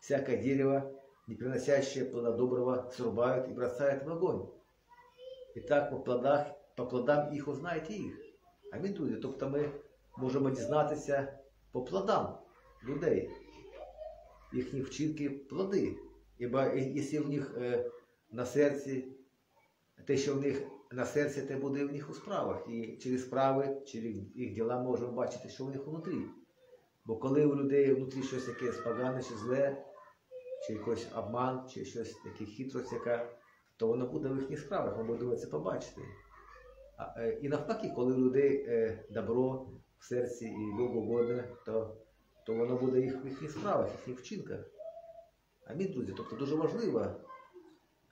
Всякое дерево, не приносящее плода доброго, срубают и бросают в огонь. Итак, по плодам їх узнаєте їх». Амінь, друзі. Тобто ми можемо дізнатися по плодам людей, їхні вчинки, плоди. Ібо якщо в них на серці, те, що в них на серці, те буде в них у справах. І через справи, через їх діла можемо бачити, що в них внутрі. Бо коли у людей внутрі щось якесь погане, чи зле, чи якийсь обман, чи щось таке хитрость, то воно буде в їхніх справах, ми будемо це побачити. І навпаки, коли у людей добро в серці і благоугодне, то воно буде в їхніх справах, в їхніх вчинках. Амінь, друзі. Тобто дуже важливо,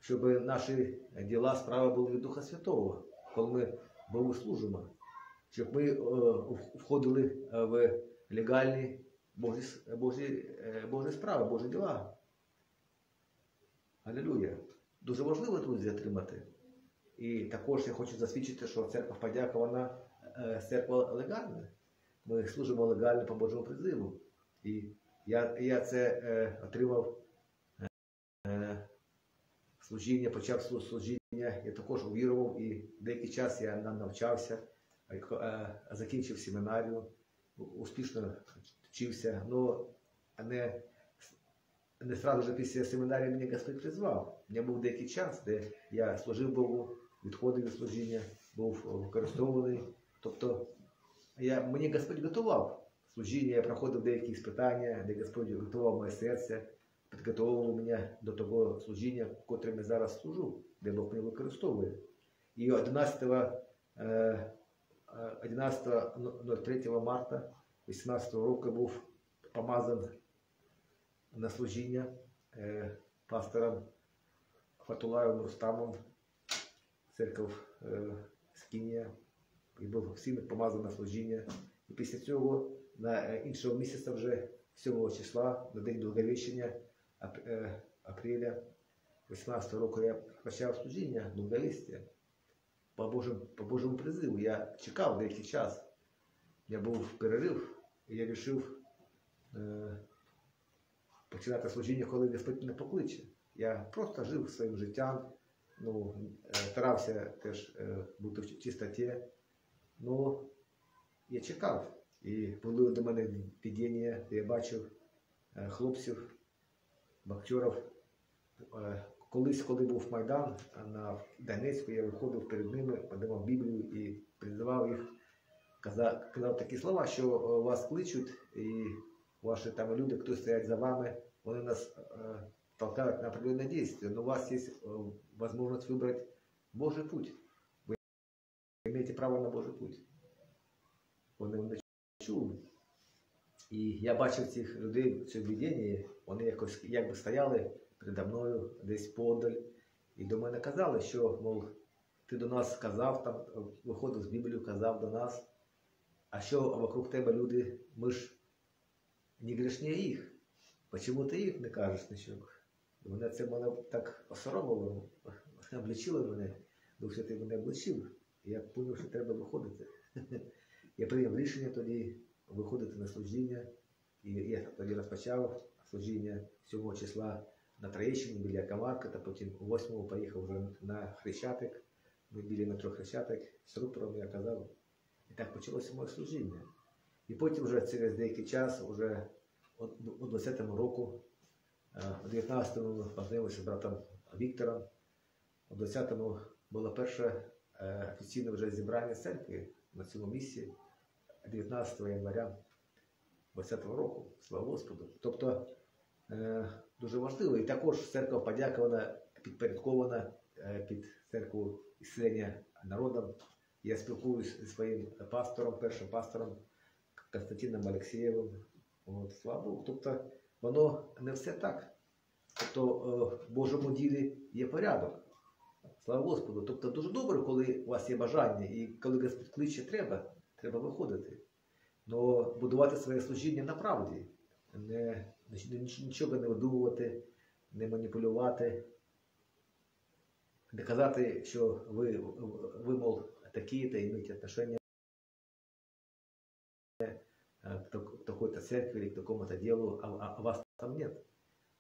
щоб наші діла, справи були від Духа Святого, коли ми Богу служимо, щоб ми входили в легальні Божі справи, Божі діла. Алілуя. Дуже важливо, друзі, отримати. І також я хочу засвідчити, що церква подяка, вона церква легальна. Ми служимо легально по Божому призиву. І я це отримав служіння, почав служіння. Я також увірував, і деякий час я навчався, закінчив семінарію, успішно вчився, але не одразу ж після семінарії мене Господь призвав. У мене був деякий час, де я служив Богу, відходив від служіння, був використований. Тобто мені Господь готував служіння, я проходив деякі іспитання, де Господь готував моє серце, підготував мене до того служіння, котрим я зараз служу, де Бог мене використовує. І 11-03 марта 18 року був помазан на служіння пастором Фатуллаевым Рустамом, церква Скиния, і був всім помазаний на служіння. І після цього, на іншого місяця вже, 7 числа, на день Благовіщення, апреля 18 року, я почав служіння, благовістя. По Божому призиву. Я чекав деякий час. Я був перерив, і я вирішив починати служіння, коли Господь мене покличе. Я просто жив своїм життям, старався теж бути в чистоті. Ну, я чекав. І були до мене видіння, де я бачив хлопців, боксерів. Колись, коли був Майдан на Донецьку, я виходив перед ними, подавав Біблію і призивав їх, казав такі слова, що вас кличуть, і ваші там люди, хто стоять за вами, вони нас толкають на определенне дійство. Но у вас є можливість вибрати Божий путь. Ви маєте право на Божий путь. Вони мене чули. І я бачив цих людей в цьому видінні, вони якось якби стояли передо мною десь подаль, і до мене казали, що, мов, ти до нас казав, там, виходив з Біблію, казав до нас, а що вокруг тебе люди, ми ж не грішні їх, чому ти їх не кажеш нічого? Мене це мене так осоромило, обличило мене, бо що ти мене обличив, і я зрозумів, що треба виходити. Я прийняв рішення тоді виходити на служіння, і я тоді розпочав служіння 7 числа на Троєщині, біля Камарка, та потім 8-го поїхав вже на Хрещатик. Ми біля метро Хрещатик, з рупором я казав. І так почалося моє служіння. І потім вже через деякий час, вже у 20-му року, у 19-му ми познайомилися з братом Віктором. У 20-му було перше офіційне вже зібрання церкви на цьому місці, 19 января 20-го року, слава Господу. Тобто, дуже важливо. І також церква подякована, підпорядкована під церкву Ісцелення народів. Я спілкуюсь зі своїм пастором, першим пастором Константином Олексєєвим. Слава Богу. Тобто воно не все так. Тобто в Божому ділі є порядок. Слава Господу. Тобто дуже добре, коли у вас є бажання і коли Господь кличе, треба виходити. Но будувати своє служіння на правді. Нічого не видумувати, не маніпулювати, не казати, що ви мов, такі-то, імеєте відношення к такій-то церкві, к такому-то ділу, а вас там нет.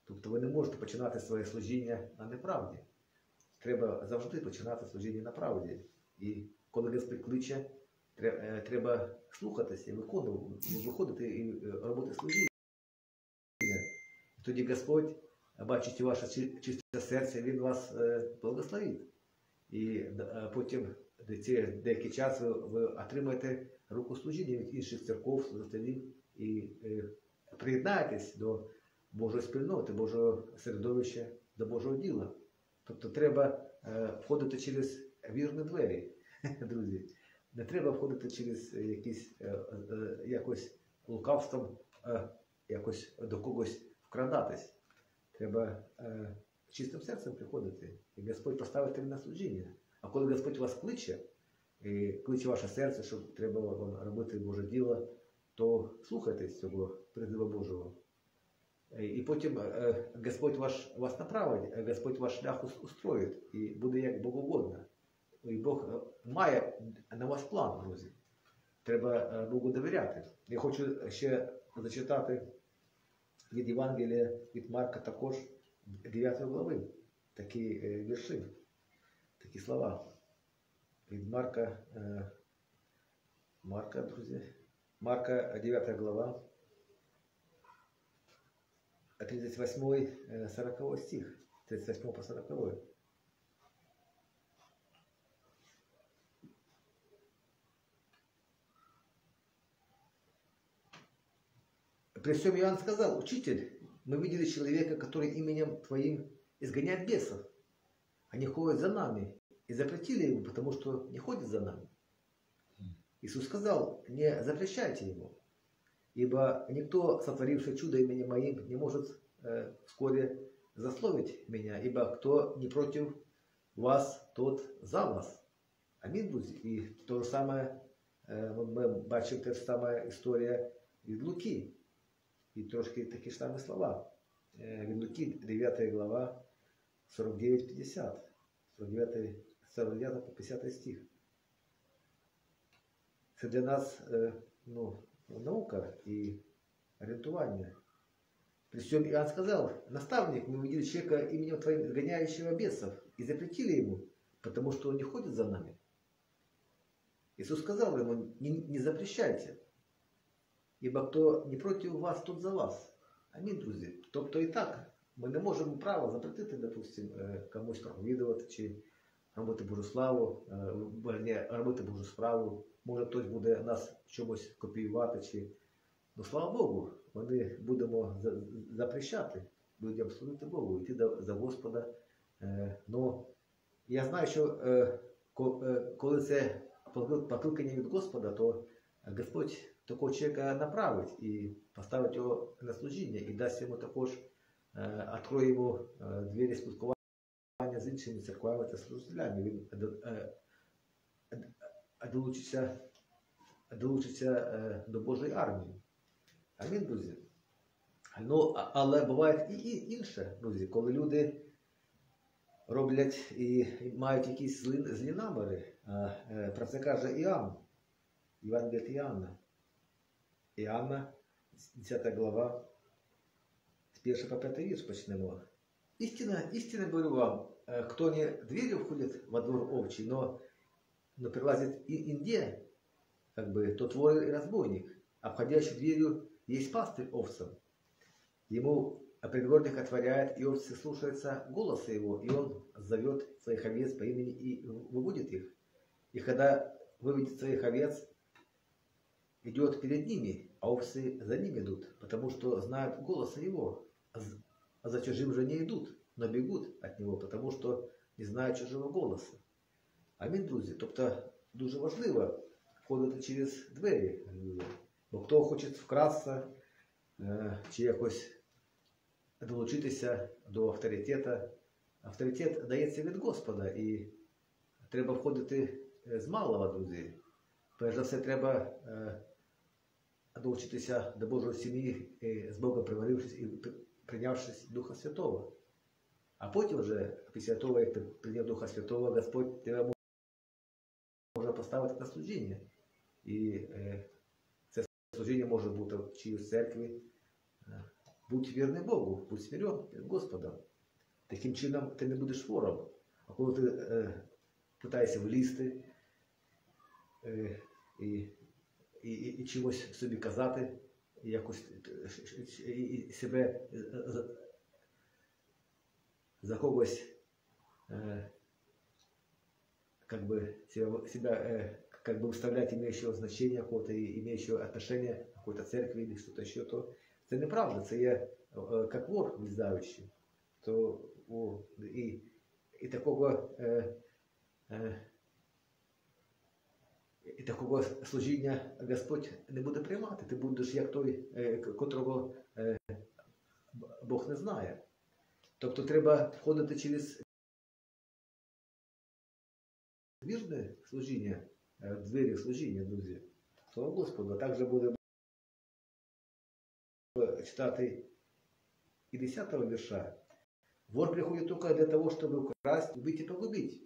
Тобто ви не можете починати своє служіння на неправді. Треба завжди починати служіння на правді. І коли Господь кличе, треба слухатися, виходити і робити служіння. Тоді Господь, бачите ваше чисте серце, Він вас благословить. І потім через деякий час ви отримаєте руку служіння від інших церков, служителів і приєднаєтесь до Божої спільноти, Божого середовища, до Божого діла. Тобто треба входити через вірні двері, друзі. Не треба входити через якось лукавством, якось до когось крадатись. Треба чистим серцем приходити, і Господь поставить тебе на служіння. А коли Господь вас кличе, і кличе ваше серце, що треба вам робити Боже діло, то слухайтесь цього призиву Божого. І потім Господь вас направить, Господь ваш шлях устроїть, і буде як Богу угодно. І Бог має на вас план, друзі. Треба Богу довіряти. Я хочу ще зачитати від Євангелія, від Марка також 9 глави, такі вірші, такі слова. Від Марка, друзі, Марка 9 глава, 38-40 стих. 38 по 40. При всем Иоанн сказал: «Учитель, мы видели человека, который именем Твоим изгоняет бесов. Они ходят за нами и запретили его, потому что не ходит за нами». Иисус сказал: «Не запрещайте его, ибо никто, сотворивший чудо именем Моим, не может вскоре засловить Меня, ибо кто не против вас, тот за вас». Аминь, друзья. И то же самое, мы бачим, та же самая история від Луки. І трошки такі ж самі слова. Від Луки, 9 глава, 49-50. 49-50 стих. Це для нас наука і орієнтування. При цьому Іоанн сказав: «Наставник, ми увидели человека именем Твоим, изгоняющего бесов, и запретили ему, потому что он не ходит за нами». Иисус сказал ему: «Не запрещайте, ібо хто не проти вас, тот за вас». Амінь, друзі. Тобто і так, ми не можемо право запретити, допустим, комусь проповідувати, чи робити Божу славу, робити Божу справу. Може, хтось буде нас чомусь копіювати, чи... Ну, слава Богу, ми будемо запрещати людям служити Богу, йти за Господа. Ну, я знаю, що коли це покликання від Господа, то Господь такого чоловіка направить і поставить його на служіння, і дасть йому також, відкриє йому двері спілкування з іншими церквами та служителями. Він долучиться до Божої армії. Амінь, друзі. Ну, але буває і інше, друзі, коли люди роблять і мають якісь злі наміри. Про це каже Іоанн, Євангеліє Іоанна. Іоанна, 10 глава, з 1 по 5 вірш почнемо. «Истинно говорю вам, кто не дверью входит во двор овчий, но прилазит инде, тот вор и разбойник, а входящий дверью есть пастырь овцам. Ему пригордных отворяет, и овцы слушаются голоса его, и он зовет своих овец по имени и выводит их. И когда выведет своих овец, идет перед ними, а овцы за ним идут, потому что знают голоса его, а за чужим же не идут, но бегут от него, потому что не знают чужого голоса». Амінь, друзі. Тобто дуже важливо ходити через двері. Бо хто хоче вкратися, чи якось долучитися до авторитета, авторитет дається від Господа, і треба входити з малого, друзі. Перш за все, треба долучитися до Божої сім'ї, з Богом примирившись і прийнявшись Духа Святого. А потім вже, після того, як ти прийняв Духа Святого, Господь тебе може поставити на служіння. І це служіння може бути в чиїсь церкві. Будь вірний Богу, будь смирен перед Господом. Таким чином ти не будеш вором. А коли ти намагаєшся влізти і чогось собі казати, якось себе за когось себя вставлять имеющего значения, какого-то имеющего отношения к какой-то церкви или что-то еще, то это неправда, это я как вор влезающий. То и такого і такого служіння Господь не буде приймати. Ти будеш як той, котрого Бог не знає. Тобто треба входити через вірне служіння, двері служіння, друзі. Слава Господу. Також будемо читати і 10-го вірша. «Вор приходит только для того, чтобы украсть, убить и погубить.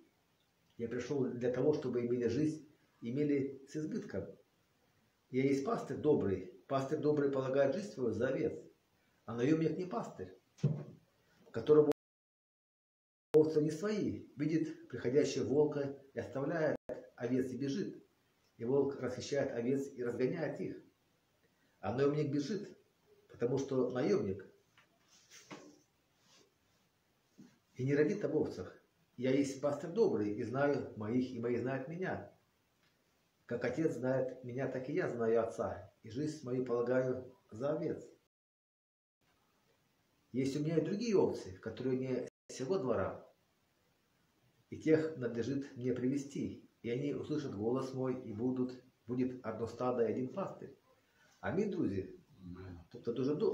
Я пришел для того, чтобы иметь жизнь, имели с избытком. Я есть пастырь добрый. Пастырь добрый полагает жизнь свою за овец. А наемник не пастырь, которому овцы не свои. Видит приходящего волка и оставляет овец и бежит. И волк расхищает овец и разгоняет их. А наемник бежит, потому что наемник И не робит об овцах. Я есть пастырь добрый, и знаю моих, и мои знают меня. Как отец знает меня, так и я знаю отца, и жизнь мою полагаю за овец. Есть у меня и другие овцы, которые не всего двора, и тех надлежит мне привести, и они услышат голос мой, и будет одно стадо и один пастир. Амінь, друзі. Тобто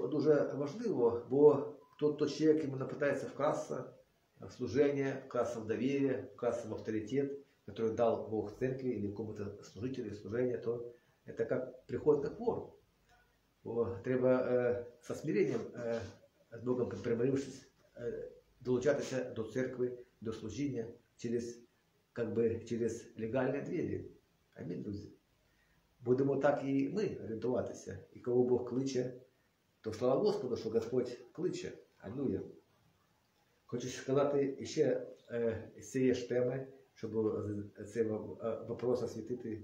дуже важливо, бо той чоловік йому намагається вкрасти в служення, вкрасти в довір'я, вкрасти в авторитет, який дав Бог церкві або якомусь служителю служення, то це як приход, як вор. Треба зі смиренням, з Богом примирившись, долучатися до церкви, до служіння через легальні двері. Амінь, друзі. Будемо так і ми орієнтуватися. І кого Бог кличе, то слава Господу, що Господь кличе. Алілуя. Хочу сказати ще з цієї ж теми, щоб цей вопрос освітити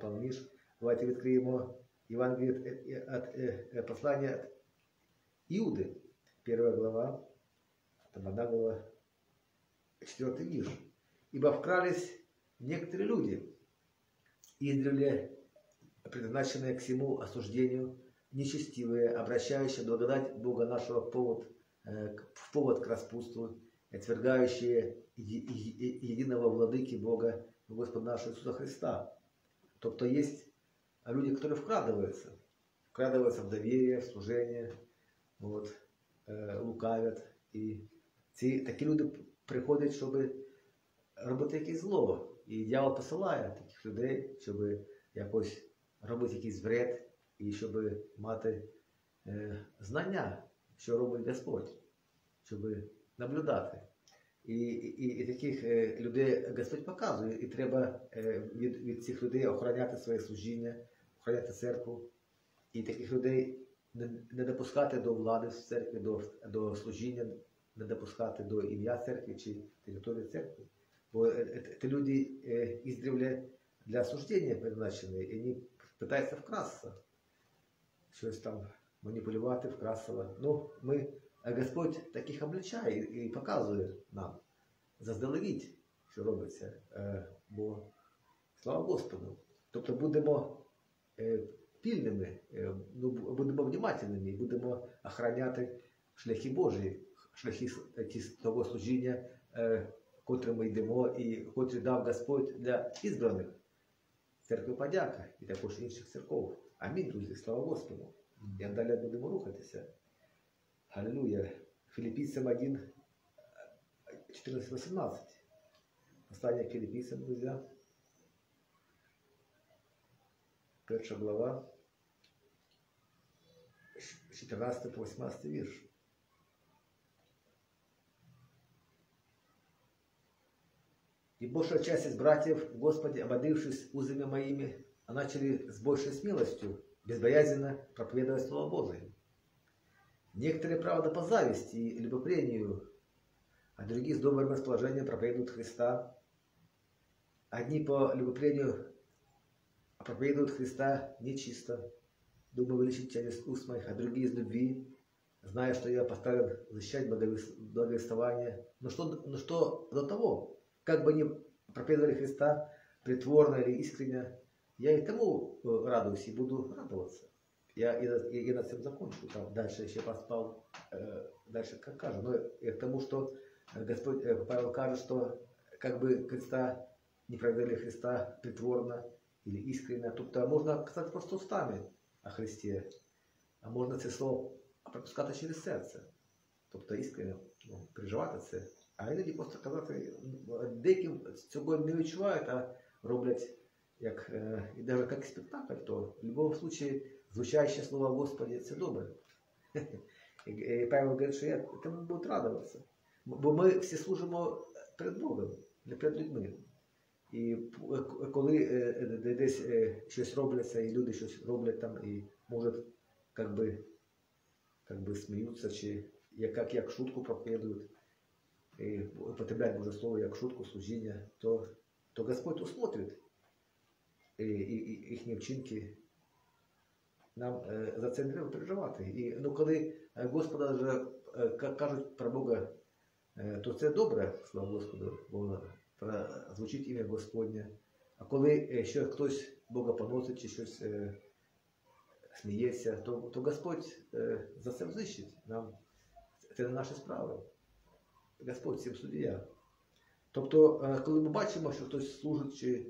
повніше. Давайте відкриємо Євангеліє послання від Іуди, 1 глава, там 1 глава, 4 вірш. «Ибо вкрались некоторые люди, издревле предназначенные к всему осуждению, нечестивые, обращающие благодать Бога нашего в повод к распутству, отвергающие единого владыки Бога, Господа нашего Иисуса Христа». Тобто есть люди, которые вкрадываются в доверие, в служение, вот, лукавят. И такие люди приходят, чтобы робити якесь зло. І дьявол посилає таких людей, щоб якось робити якийсь вред, і щоб мати знання, що робить Господь, щоб наблюдати. І таких людей Господь показує, і треба від цих людей охороняти своє служіння, охороняти церкву. І таких людей не допускати до влади в церкві, до служіння, не допускати до ім'я церкви чи території церкви. Бо ці люди іздревле для осуждення призначені, і вони намагаються вкрасти, щось там маніпулювати, вкрасти. Ну, Господь таких обличає і показує нам заздалегідь, що робиться, бо слава Господу. Тобто будемо пильними, будемо внимательними, будемо охороняти шляхи Божі, шляхи того служіння, котрі ми йдемо і котрі дав Господь для ізбраних церкви подяка і також інших церков. Амінь, друзі, слава Господу. І далі будемо рухатися. Алілуя. Філіппійцям 1, 14-18. Послання Філіппійцям, друзі. Перша глава, 14-18 вірш. И большая часть из братьев, Господи, ободрившись узами моими, начали с большей смелостью, безбоязненно проповедовать Слово Божие. Некоторые, правда, по зависти и любопрению, а другие с добрым расположением проповедуют Христа. Одни по любопрению проповедуют Христа нечисто, думая вылечить через уст моих, а другие из любви, зная, что я поставлен защищать благовествование. Но что до того? Как бы ни проповедовали Христа, притворно или искренне, я и тому радуюсь и буду радоваться. Я над всем закончу. Там дальше еще поспал, дальше как кажу. Но к тому, что Господь Павел кажет, что как бы Христа не проповедовали Христа притворно или искренне, то можно сказать просто устами о Христе, а можно це слово пропускати через сердце, тобто искренне, ну, переживати це. А іноді просто казати, деяким цього не відчувають, а роблять, і навіть як спектакль, то в будь-якому випадку звучаюче слово Господи – це добре. І Павел говорить, що я тому буду радуватися. Бо ми всі служимо перед Богом, не перед людьми. І коли десь щось робляться, і люди щось роблять там, і можуть, як би сміються, чи як шутку проповідують, і употребляють Боже Слово як шутку, служіння, то Господь усмотрить їхні вчинки нам за це не треба переживати. І ну, коли Господа вже кажуть про Бога, то це добре, слава Господу, бо звучить ім'я Господнє. А коли ще хтось Бога поносить чи щось сміється, то Господь за це взищить нам. Це не наші справи. Господь всім суддя. Тобто, коли ми бачимо, що хтось служить, чи,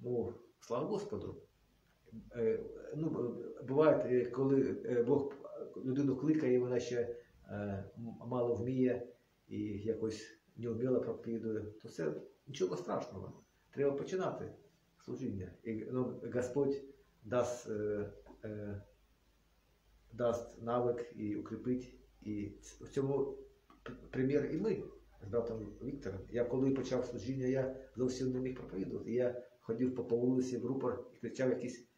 ну, слава Господу, ну, буває, коли Бог людину кликає, вона ще мало вміє і якось неуміло проповідує, то це нічого страшного. Треба починати служіння. І, ну, Господь дасть навик і укріпить. І в цьому примір і ми з братом Віктором. Я коли почав служіння, я зовсім не міг проповідувати. Я ходив по вулиці в рупор і кричав якісь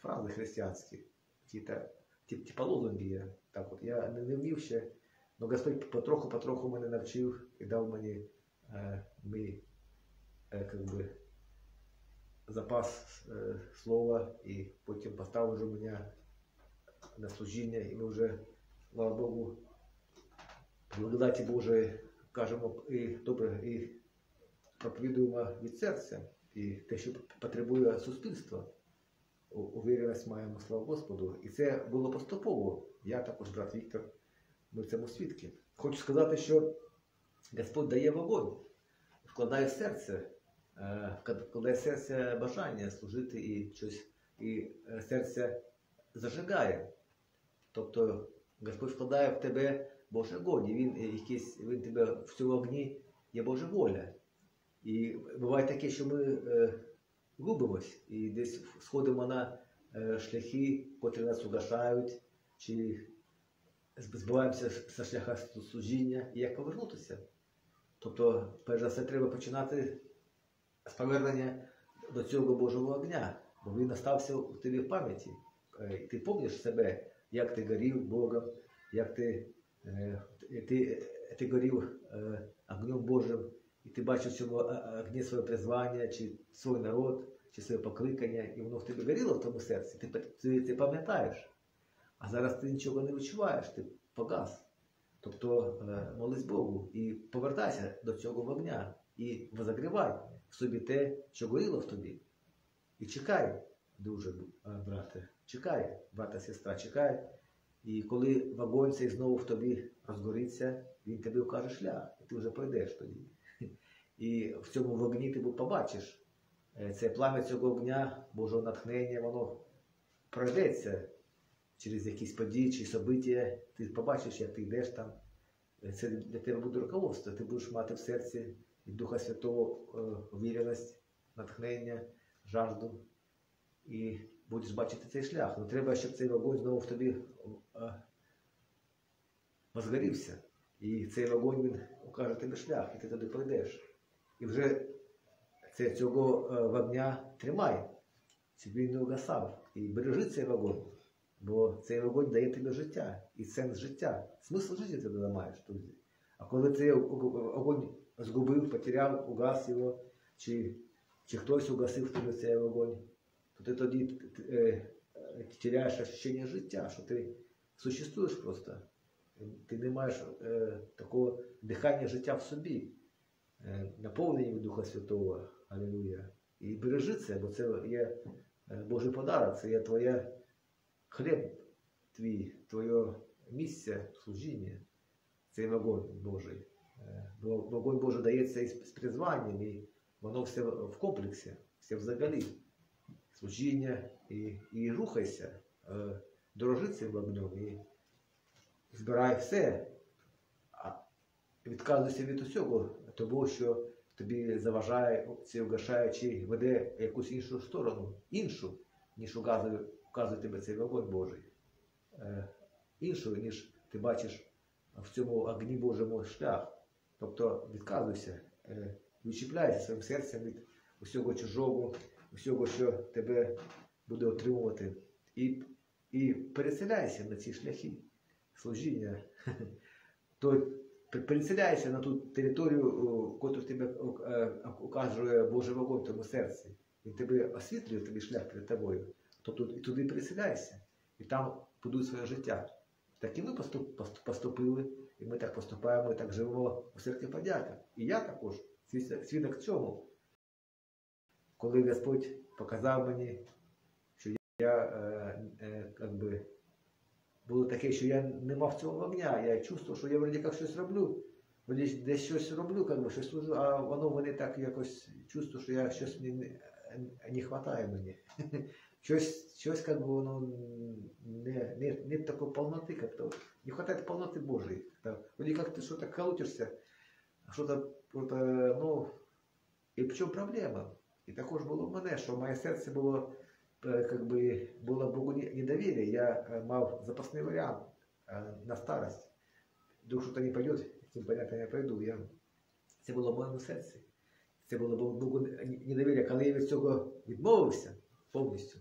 фрази християнські, типа лозунги є. Так от, я не вмів ще, але Господь потроху мене навчив і дав мені запас слова, і потім поставив мене на служіння, і ми вже, слава Богу, благодаті Божої, кажемо, і добре, і проповідуємо від серця, і те, що потребує суспільства, увіреність маємо, слава Господу. І це було поступово. Я також, брат Віктор, ми в цьому свідки. Хочу сказати, що Господь дає вогонь, вкладає в серце бажання служити і щось, і серце зажигає. Тобто, Господь вкладає в тебе Божий огонь, і він тебе в цьому огні є Божа воля. І буває таке, що ми губимось і десь сходимо на шляхи, котрі нас угашають, чи збиваємося на шляхах служіння, і як повернутися. Тобто, перш за все, треба починати з повернення до цього Божого огня, бо він остався у тебе в пам'яті, і ти пам'ятаєш себе, як ти горів Богом, як ти горів огнем Божим, і ти бачив в цьому огні своє призвання, чи свій народ, чи своє покликання, і воно в тебе горіло в тому серці, ти пам'ятаєш. А зараз ти нічого не відчуваєш, ти погас. Тобто молись Богу і повертайся до цього вогня, і возогрівай в собі те, що горіло в тобі. І чекай, дуже, брате. Чекай, брата, сестра, чекай. І коли вогонь цей знову в тобі розгориться, він тобі укаже шлях, і ти вже пройдеш тоді. І в цьому вогні ти побачиш, це плам'я цього вогня, Божого натхнення, воно пройдеться через якісь події чи события. Ти побачиш, як ти йдеш там. Це для тебе буде руководство. Ти будеш мати в серці від Духа Святого віреність, натхнення, жажду. І будеш бачити цей шлях. Але треба, щоб цей вогонь знову в тобі возгорівся. І цей вогонь, він укаже тобі шлях, і ти туди пройдеш. І вже цього вогня тримай, щоб він не угасав. І бережи цей вогонь, бо цей вогонь дає тобі життя, і сенс життя. Смисл життя ти маєш тут. А коли ти вогонь згубив, потеряв, угас його, чи хтось угасив тобі цей вогонь, то ти тоді теряєш відчуття життя, що ти существуєш просто. Ти не маєш такого дихання життя в собі, наповнення від Духа Святого. Алілуя. І бережи це, бо це є Божий подарок, це є твоя хліб, твоє місце служіння, цей вогонь Божий. Бо вогонь Божий дається і з призванням, і воно все в комплексі, все взагалі. Служіння, і рухайся, дорожи цим вогнем, і збирай все, відказуйся від усього того, що тобі заважає, це угашає, чи веде якусь іншу сторону, іншу, ніж указує тебе цей вогонь Божий, іншу, ніж ти бачиш в цьому огні Божому шлях. Тобто відказуйся, відчіпляйся своїм серцем від усього чужого, всього, що тебе буде отримувати. І переселяйся на ці шляхи служіння. То переселяйся на ту територію, яку тебе указує Божий вогонь в тому серці. Він тебе освітлює, тобі шлях перед тобою. Тобто і туди переселяйся. і там будують своє життя. Так і ми поступили, і ми так поступаємо, і так живемо у серці подяки. І я також свідок цьому. Коли Господь показав мені, що я було таке, що я не мав цього вогня, я чувствував, що я вроді як щось роблю, десь щось роблю, щось служу, а воно мене так якось чувствує, що я щось не хватає мені. Щось воно не такої повноти, як-то. Не хватає повноти Божої. Вроді як ти щось колотишся, що-то, ну, і в чому проблема? І також було в мене, що моє серце було, було Богу недовір'я, я мав запасний варіант на старость. Вдруг що-то не пойде, тим понятно, я пройду. Це було в моєму серці. Це було Богу недовір'я. Коли я від цього відмовився повністю,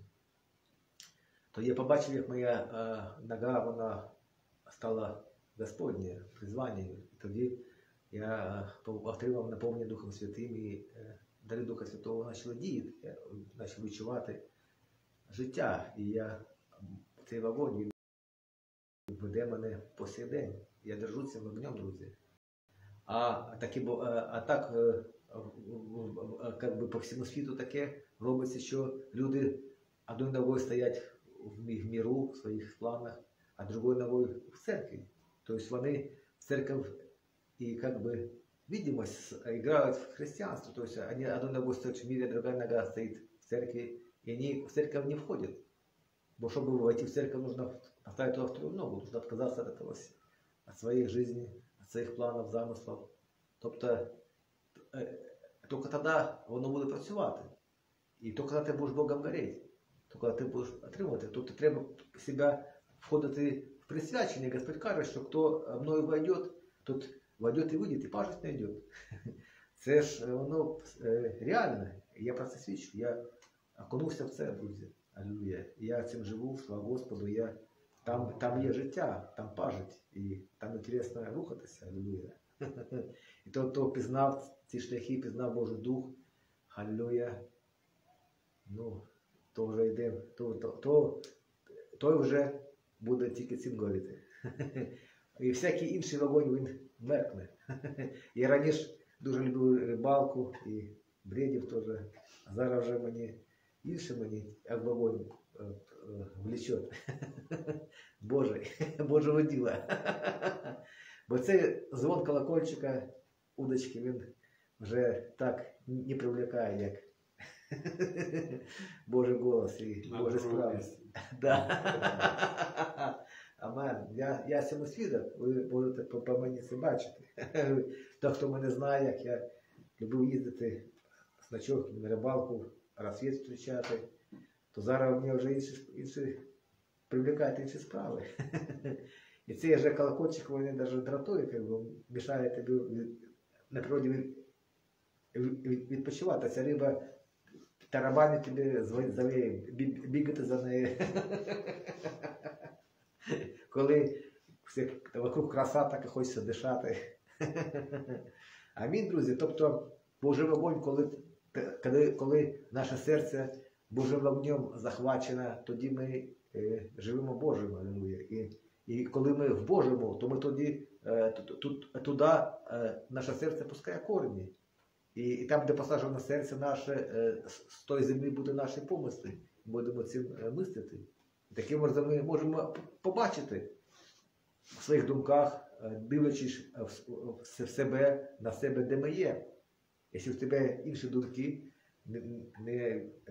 то я побачив, як моя нога, вона стала Господня, призванням. Тоді я отримав наповнення Духом Святим і далі Духа Святого почало діяти, я почав відчувати життя, і я цей вогонь веде мене по сей день. Я держу цим вогнем, друзі. А так, по всьому світу таке робиться, що люди одною ногою стоять в міру, в своїх планах, а другою ногою в церкві. Тобто вони в церкві і якби видимость играют в христианство, то есть они одной ногой стоят в мире, другая нога стоит в церкви, и они в церковь не входят. Потому что, чтобы войти в церковь, нужно поставить туда вторую ногу, нужно отказаться от этого, от своих жизней, от своих планов, замыслов. Тобто, только тогда воно буде працювати. І тільки коли ти будеш Богом гореть, тільки коли ти будеш отримувати. Тобто треба в себе входити в присвячення. Господь каже, що хто мною войде, тот войдет и выйдет, и пажесть найдет. Це ж воно реально. Я про це свідчу. Я окунувся в це, друзі. Алілуя. Я цим живу, слава Господу. Там є життя, там пажить. І там інтересно рухатися. Алілуя. І той, хто пізнав ці шляхи, пізнав Божий Дух. Алілуя. Ну, то вже йде. Той вже буде тільки цим говорити. І всякий інший вогонь, він меркне. Я раніше дуже любив рибалку і бредів теж. А зараз вже мені інший вогонь влече. Божого діла. Бо цей звон колокольчика, удочки, він вже так не привлякає, як Божий голос і Божа справність. Амен. Я цьому свідок, ви можете по мені це бачити. Той, хто мене знає, як я любив їздити з ночовки на рибалку, розсвіт зустрічати, то зараз мені вже інші привлікають інші справи. І цей же колокольчик вони навіть дратує, мішає тобі на природі відпочивати. Ця риба тарабанить тобі, завіє, бігати за нею. Коли вокруг краса, так і хочеться дишати. Амінь, друзі. Тобто, Божий вогонь, коли наше серце Божим вогнем захвачено, тоді ми живемо Божим. І коли ми в Божому, то ми тоді, туди наше серце пускає корені. І там, де посаджено серце наше, з тої землі буде наші помисли. Будемо цим мислити. Таким образом ми можемо побачити в своїх думках, дивлячись в себе, на себе, де ми є. Якщо в тебе інші думки,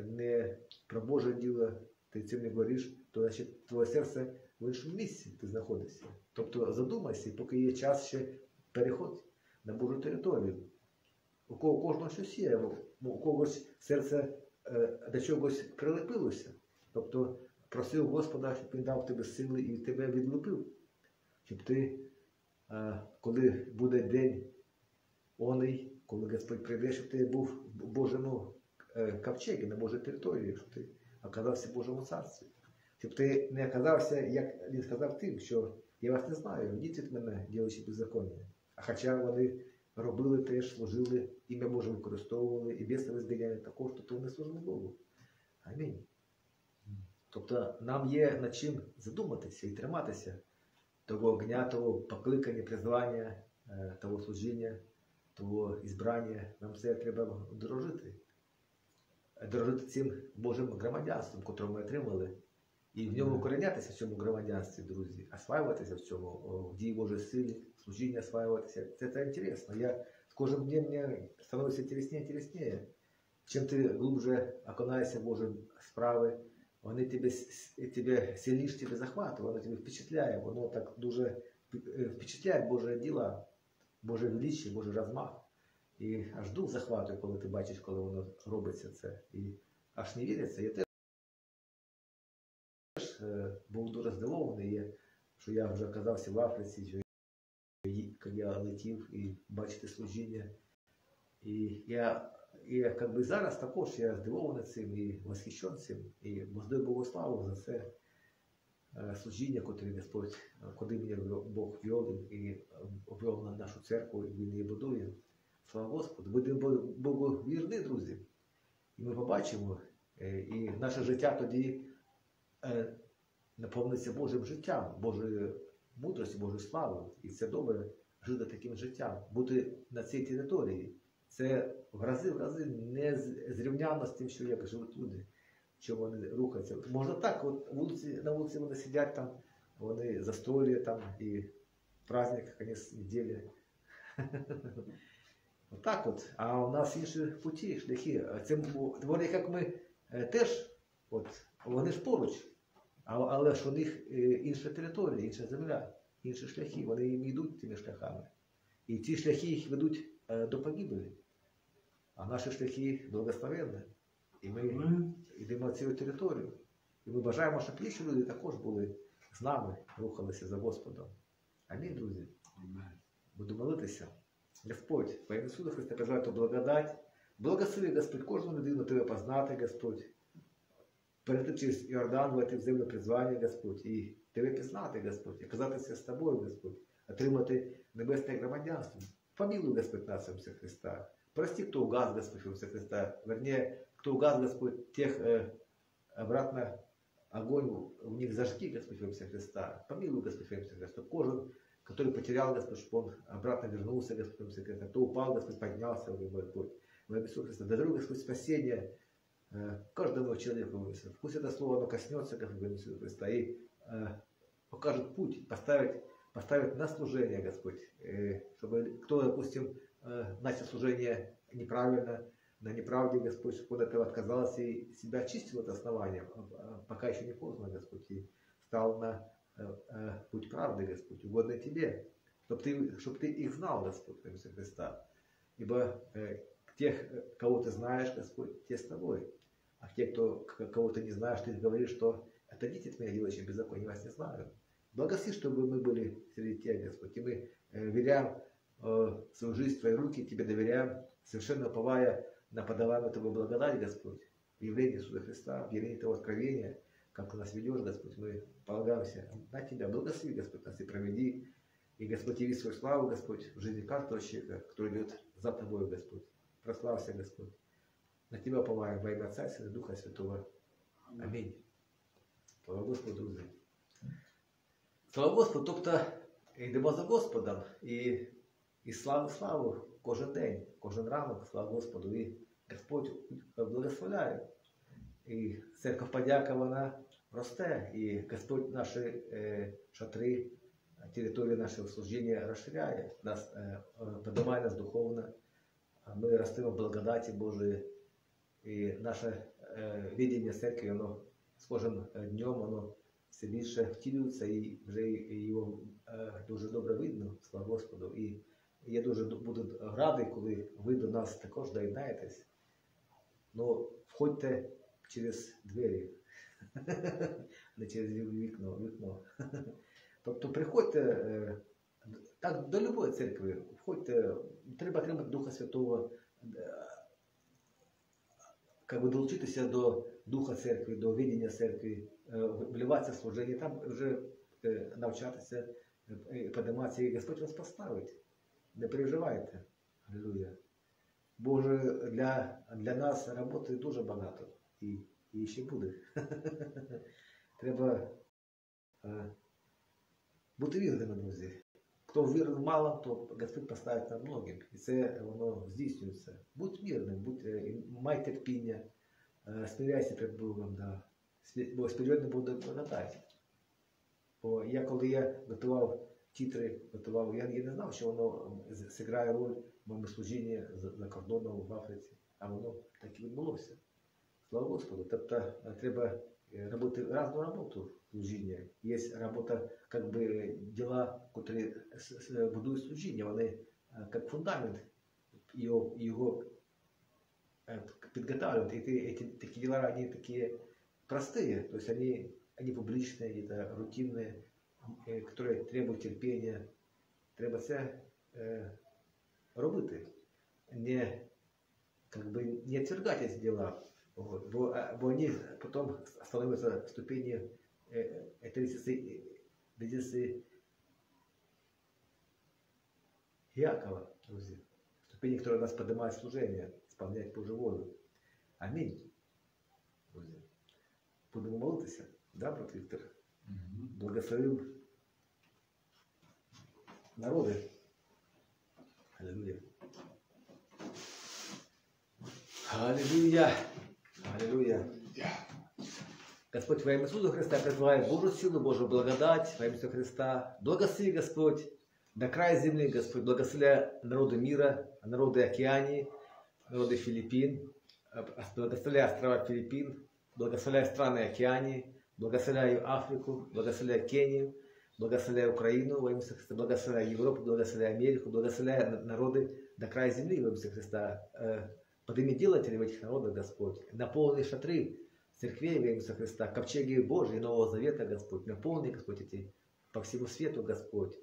не про Боже діло, ти цим не говориш, то значить твоє серце в іншому місці ти знаходишся. Тобто задумайся, поки є час ще переход на Божу територію. У кожного щось є, у когось серце до чогось прилепилося. Тобто, просив Господа, щоб Він дав тебе сили і тебе відлупив. Щоб ти, коли буде день оний, коли Господь прийде, щоб ти був в Божому ковчегі, на Божій території, щоб ти оказався в Божому царстві. Щоб ти не оказався, як Він сказав тим, що я вас не знаю, йдіть від мене, ділячі беззаконні. А хоча вони робили теж, служили, ім'я Боже використовували, і бісові зділяли також, що вони служили Богу. Амінь. Тобто нам є над чим задуматися і триматися того огня, того покликання, призвання, того служіння, того ізбрання. Нам це треба дорожити. Дорожити цим Божим громадянством, котре ми отримали. І в ньому коренятися, в цьому громадянстві, друзі. Осваюватися в цьому, в дії Божої сили, служіння осваюватися. Це цікаво. Я з кожним днем мені становиться цікавіше і цікавіше. Чим ти глубже окунаєшся в Божі справи, вони тебе сильніше тебе захватують, воно тебе впечатляє, воно так дуже впечатляє Боже діла, Боже величчя, Боже розмах. І аж дух захватує, коли ти бачиш, коли воно робиться це. І аж не віриться. Я теж був дуже здивований, що я вже оказався в Африці, що я летів і бачити служіння. І я якби зараз також я здивований цим і восхищений цим. І Божою Богу славу за це служіння, котре Господь, куди мене Бог ввів і обвів на нашу церкву, і Він її будує. Слава Господу! Будемо Богу вірні, друзі. І ми побачимо, і наше життя тоді наповниться Божим життям, Божою мудростю, Божою славою. І це добре жити таким життям, бути на цій території. Це в рази не зрівняно з тим, що як живуть люди, що вони рухаються. Можна так, от на вулиці вони сидять там, вони застроює там, і праздник, кінець неділі. Отак от. А у нас інші путі, шляхи. Вони, як ми, теж, от, вони ж поруч, але ж у них інша територія, інша земля, інші шляхи. Вони їм йдуть тими шляхами. І ці шляхи їх ведуть до погибелі. А наші шляхи благословенні. І ми йдемо на цю територію. І ми бажаємо, щоб інші люди також були з нами, рухалися за Господом. Амінь, друзі. Буду молитися. Господь, во ім'я Ісуса Христа, кажу Твою благодать. Благослови, Господь, кожну людину Тебе познати, Господь. Перейти через Йордан, войти в землю призвання, Господь. І Тебе пізнати, Господь. І казатися з Тобою, Господь. Отримати небесне громадянство. Помилуй, Господь, нас, Ісуса Христа. Прости, кто угас, Господь, Иисуса Христа. Вернее, кто угас, Господь, тех обратно огонь в них зажги, Господь, Иисуса Христа. Помилуй, Господь, Иисуса Христа. Кожен, который потерял, Господь, чтобы он обратно вернулся, Господь, Иисуса Христа. Кто упал, Господь, поднялся, Господь. Во имя Иисуса Христа. Даруй, Господь, спасение каждому человеку. Пусть это слово, оно коснется, Господь, во имя Иисуса Христа. И покажет путь, поставит на служение, Господь. Чтобы кто, допустим, начал служение неправильно, на неправде, Господь, чтобы он от этого отказался и себя очистил от основания, пока еще не поздно, Господь, и стал на путь правды, Господь, угодно Тебе, чтобы ты их знал, Господь, во имя Христа. Ибо тех, кого Ты знаешь, Господь, те с Тобой, а те, кого Ты не знаешь, Ты говоришь, что отойдите от меня, делающие беззаконие, вас не знаю. Благослови, чтобы мы были среди Тебя, Господь, и мы верим свою жизнь, Твои руки Тебе доверяем, совершенно уповая на подаваемую Тобой благодать, Господь, в явлении Иисуса Христа, в явлении Того откровения, как Ты нас ведешь, Господь, мы полагаемся на Тебя. Благослови, Господь, нас и проведи, и, Господь, яви свою славу, Господь, в жизни каждого человека, который идет за Тобой, Господь. Прославься, Господь. На Тебя уповаем, во имя Отца и Сына и Духа Святого. Аминь. Слава Господу, друзья. Слава Господу, тобто йдемо за Господом, і славу кожен день, кожен ранок, слава Господу, і Господь благословляє. І церква подяка, вона росте, і Господь наші шатри, територію нашого служіння розширяє, піднімає нас духовно, ми ростемо в благодаті Божої, і наше видіння церкви, воно з кожним днем, воно все більше втілюється, і вже його дуже добре видно, слава Господу. І я дуже буду радий, коли ви до нас також доєднаєтесь. Ну, входьте через двері, не через вікно. Тобто приходьте так до любої церкви, входьте, треба отримати Духа Святого, долучитися до Духа церкви, до відіння церкви, вливатися в служіння, там вже навчатися, підніматися, і Господь вас поставить. Не переживайте. Алілуя. Боже, для нас роботи дуже багато. І і ще буде. Треба бути вірними, друзі. Хто вірив мало, то Господь поставить на многим. І це воно здійснюється. Будь вірним, май терпіння, смиряйся перед Богом, да. Бо сперед не буде пам'ятати. Бо коли я готував титри, я не знав, що воно зіграє роль в моєму служінні за кордоном в Африці. А воно так і відбулося. Слава Господу. Тобто треба робити різну роботу служіння. Є робота, діла, які будують служіння, вони як фундамент його підготовлюють. І такі діла, вони такі прості, тобто вони публічні, рутинні, які требують терпіння. Треба це робити. Не отвергать эти дела, вот, бо они потом становятся ступенью лестницы Иакова, друзья, ступени, которые нас поднимают в служение, исполняют Божью волю. Аминь, друзья. Будем молиться, да, брат Виктор? Благословил народы. Аллилуйя. Аллилуйя! Аллилуйя! Господь, во имя Иисуса Христа, призываю Божью силу, Божью благодать, во имя Иисуса Христа. Благослови, Господь, на край земли, Господь, благослови народы мира, народы Океании, народы Филиппин, благослови острова Филиппин, благослови страны Океании, благослови Африку, благослови Кению, благослови Украину, во имя Иисуса Христа, благослови Европу, благослови Америку, благослови народы до края земли, во имя Иисуса Христа. Подними делателей в этих народах, Господь. Наполни шатры церквей во имя Иисуса Христа, ковчеги Божьи Нового Завета, Господь. Наполни, Господь, эти по всему свету, Господь.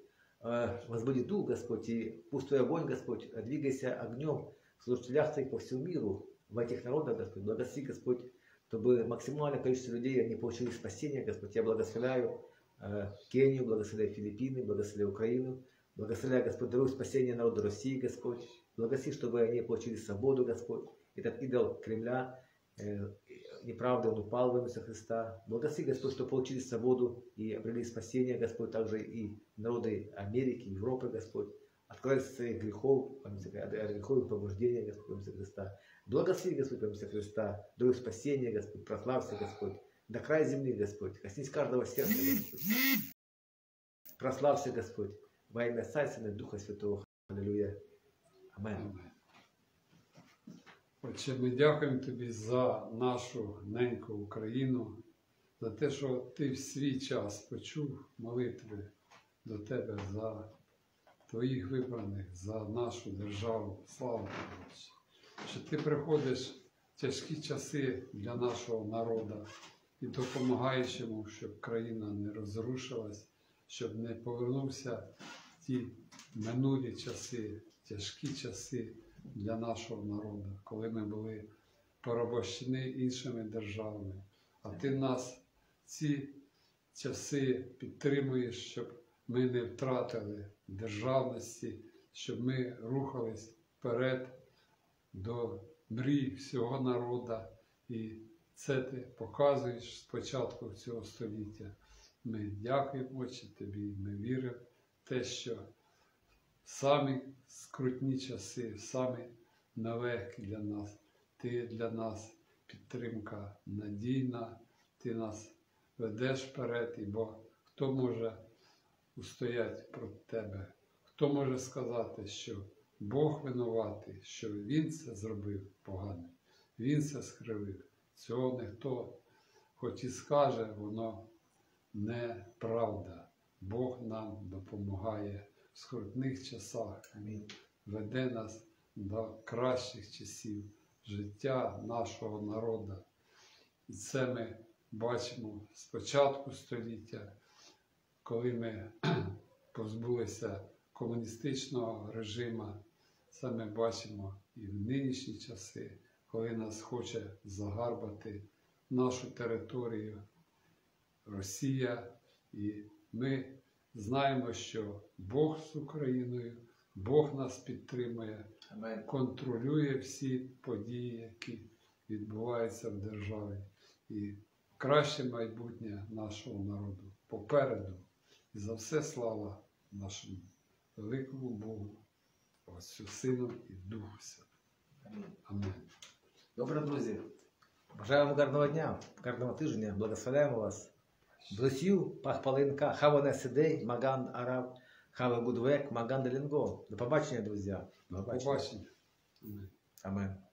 Возбуди дух, Господь, и пустой огонь, Господь. Двигайся огнем в служителях Твоих по всему миру, в этих народах, Господь. Благослови, Господь, чтобы максимальное количество людей они получили спасение, Господь. Я благословляю Кению, благословляю Филиппины, благословляю Украину. Благословляю, Господь, даруй спасение народу России, Господь. Благослови, чтобы они получили свободу, Господь. Этот идол Кремля, неправда, он упал во имя Христа. Благослови, Господь, чтобы получили свободу и обрели спасение, Господь, также и народы Америки, Европы, Господь. Открывайся от своих грехов, от грехов и побуждения, Господь, во имя Христа. Благослови, Господь, во имя Христа. Даруй спасение, Господь, прославься, Господь. До края земли, Господь. Коснись каждого сердца, Господь. Прославься, Господь. Во имя Отца и Сына и Духа Святого. Аллилуйя. Амин. Отче, ми дякуємо Тобі за нашу неньку Україну, за те, що Ти в свій час почув молитви до Тебе за Твоїх вибраних, за нашу державу. Слава Тобі, Отче, що Ти приходиш в тяжкі часи для нашого народу і допомагаєш йому, щоб країна не розрушилась, щоб не повернувся ті минулі часи, тяжкі часи для нашого народу, коли ми були порабощені іншими державами. А Ти нас ці часи підтримуєш, щоб ми не втратили державності, щоб ми рухались вперед до мрій всього народу. І це Ти показуєш з початку цього століття. Ми дякуємо, Отче, Тобі, ми віримо в те, що в самі скрутні часи, в самі нелегкі для нас, Ти для нас підтримка надійна, Ти нас ведеш вперед, бо хто може устояти проти Тебе? Хто може сказати, що Бог винуватий, що Він це зробив погане, Він це скривив? Цього ніхто, хоч і скаже, воно неправда. Бог нам допомагає в скрутних часах. Амінь. Веде нас до кращих часів життя нашого народу. І це ми бачимо з початку століття, коли ми позбулися комуністичного режиму. Це ми бачимо і в нинішні часи, коли нас хоче загарбати нашу територію Росія. І ми знаємо, що Бог з Україною, Бог нас підтримує, контролює всі події, які відбуваються в державі. І краще майбутнє нашого народу попереду. І за все слава нашому великому Богу, Отцю, Сину і Духу Святому. Амінь. Добре, друзі. Бажаємо гарного дня, гарного тижня. Благословляємо вас. Блесів, пахпалинка, хаване сидей, маган араб, хаве гудвек, маган делінго. До побачення, друзі. До побачення. Амінь.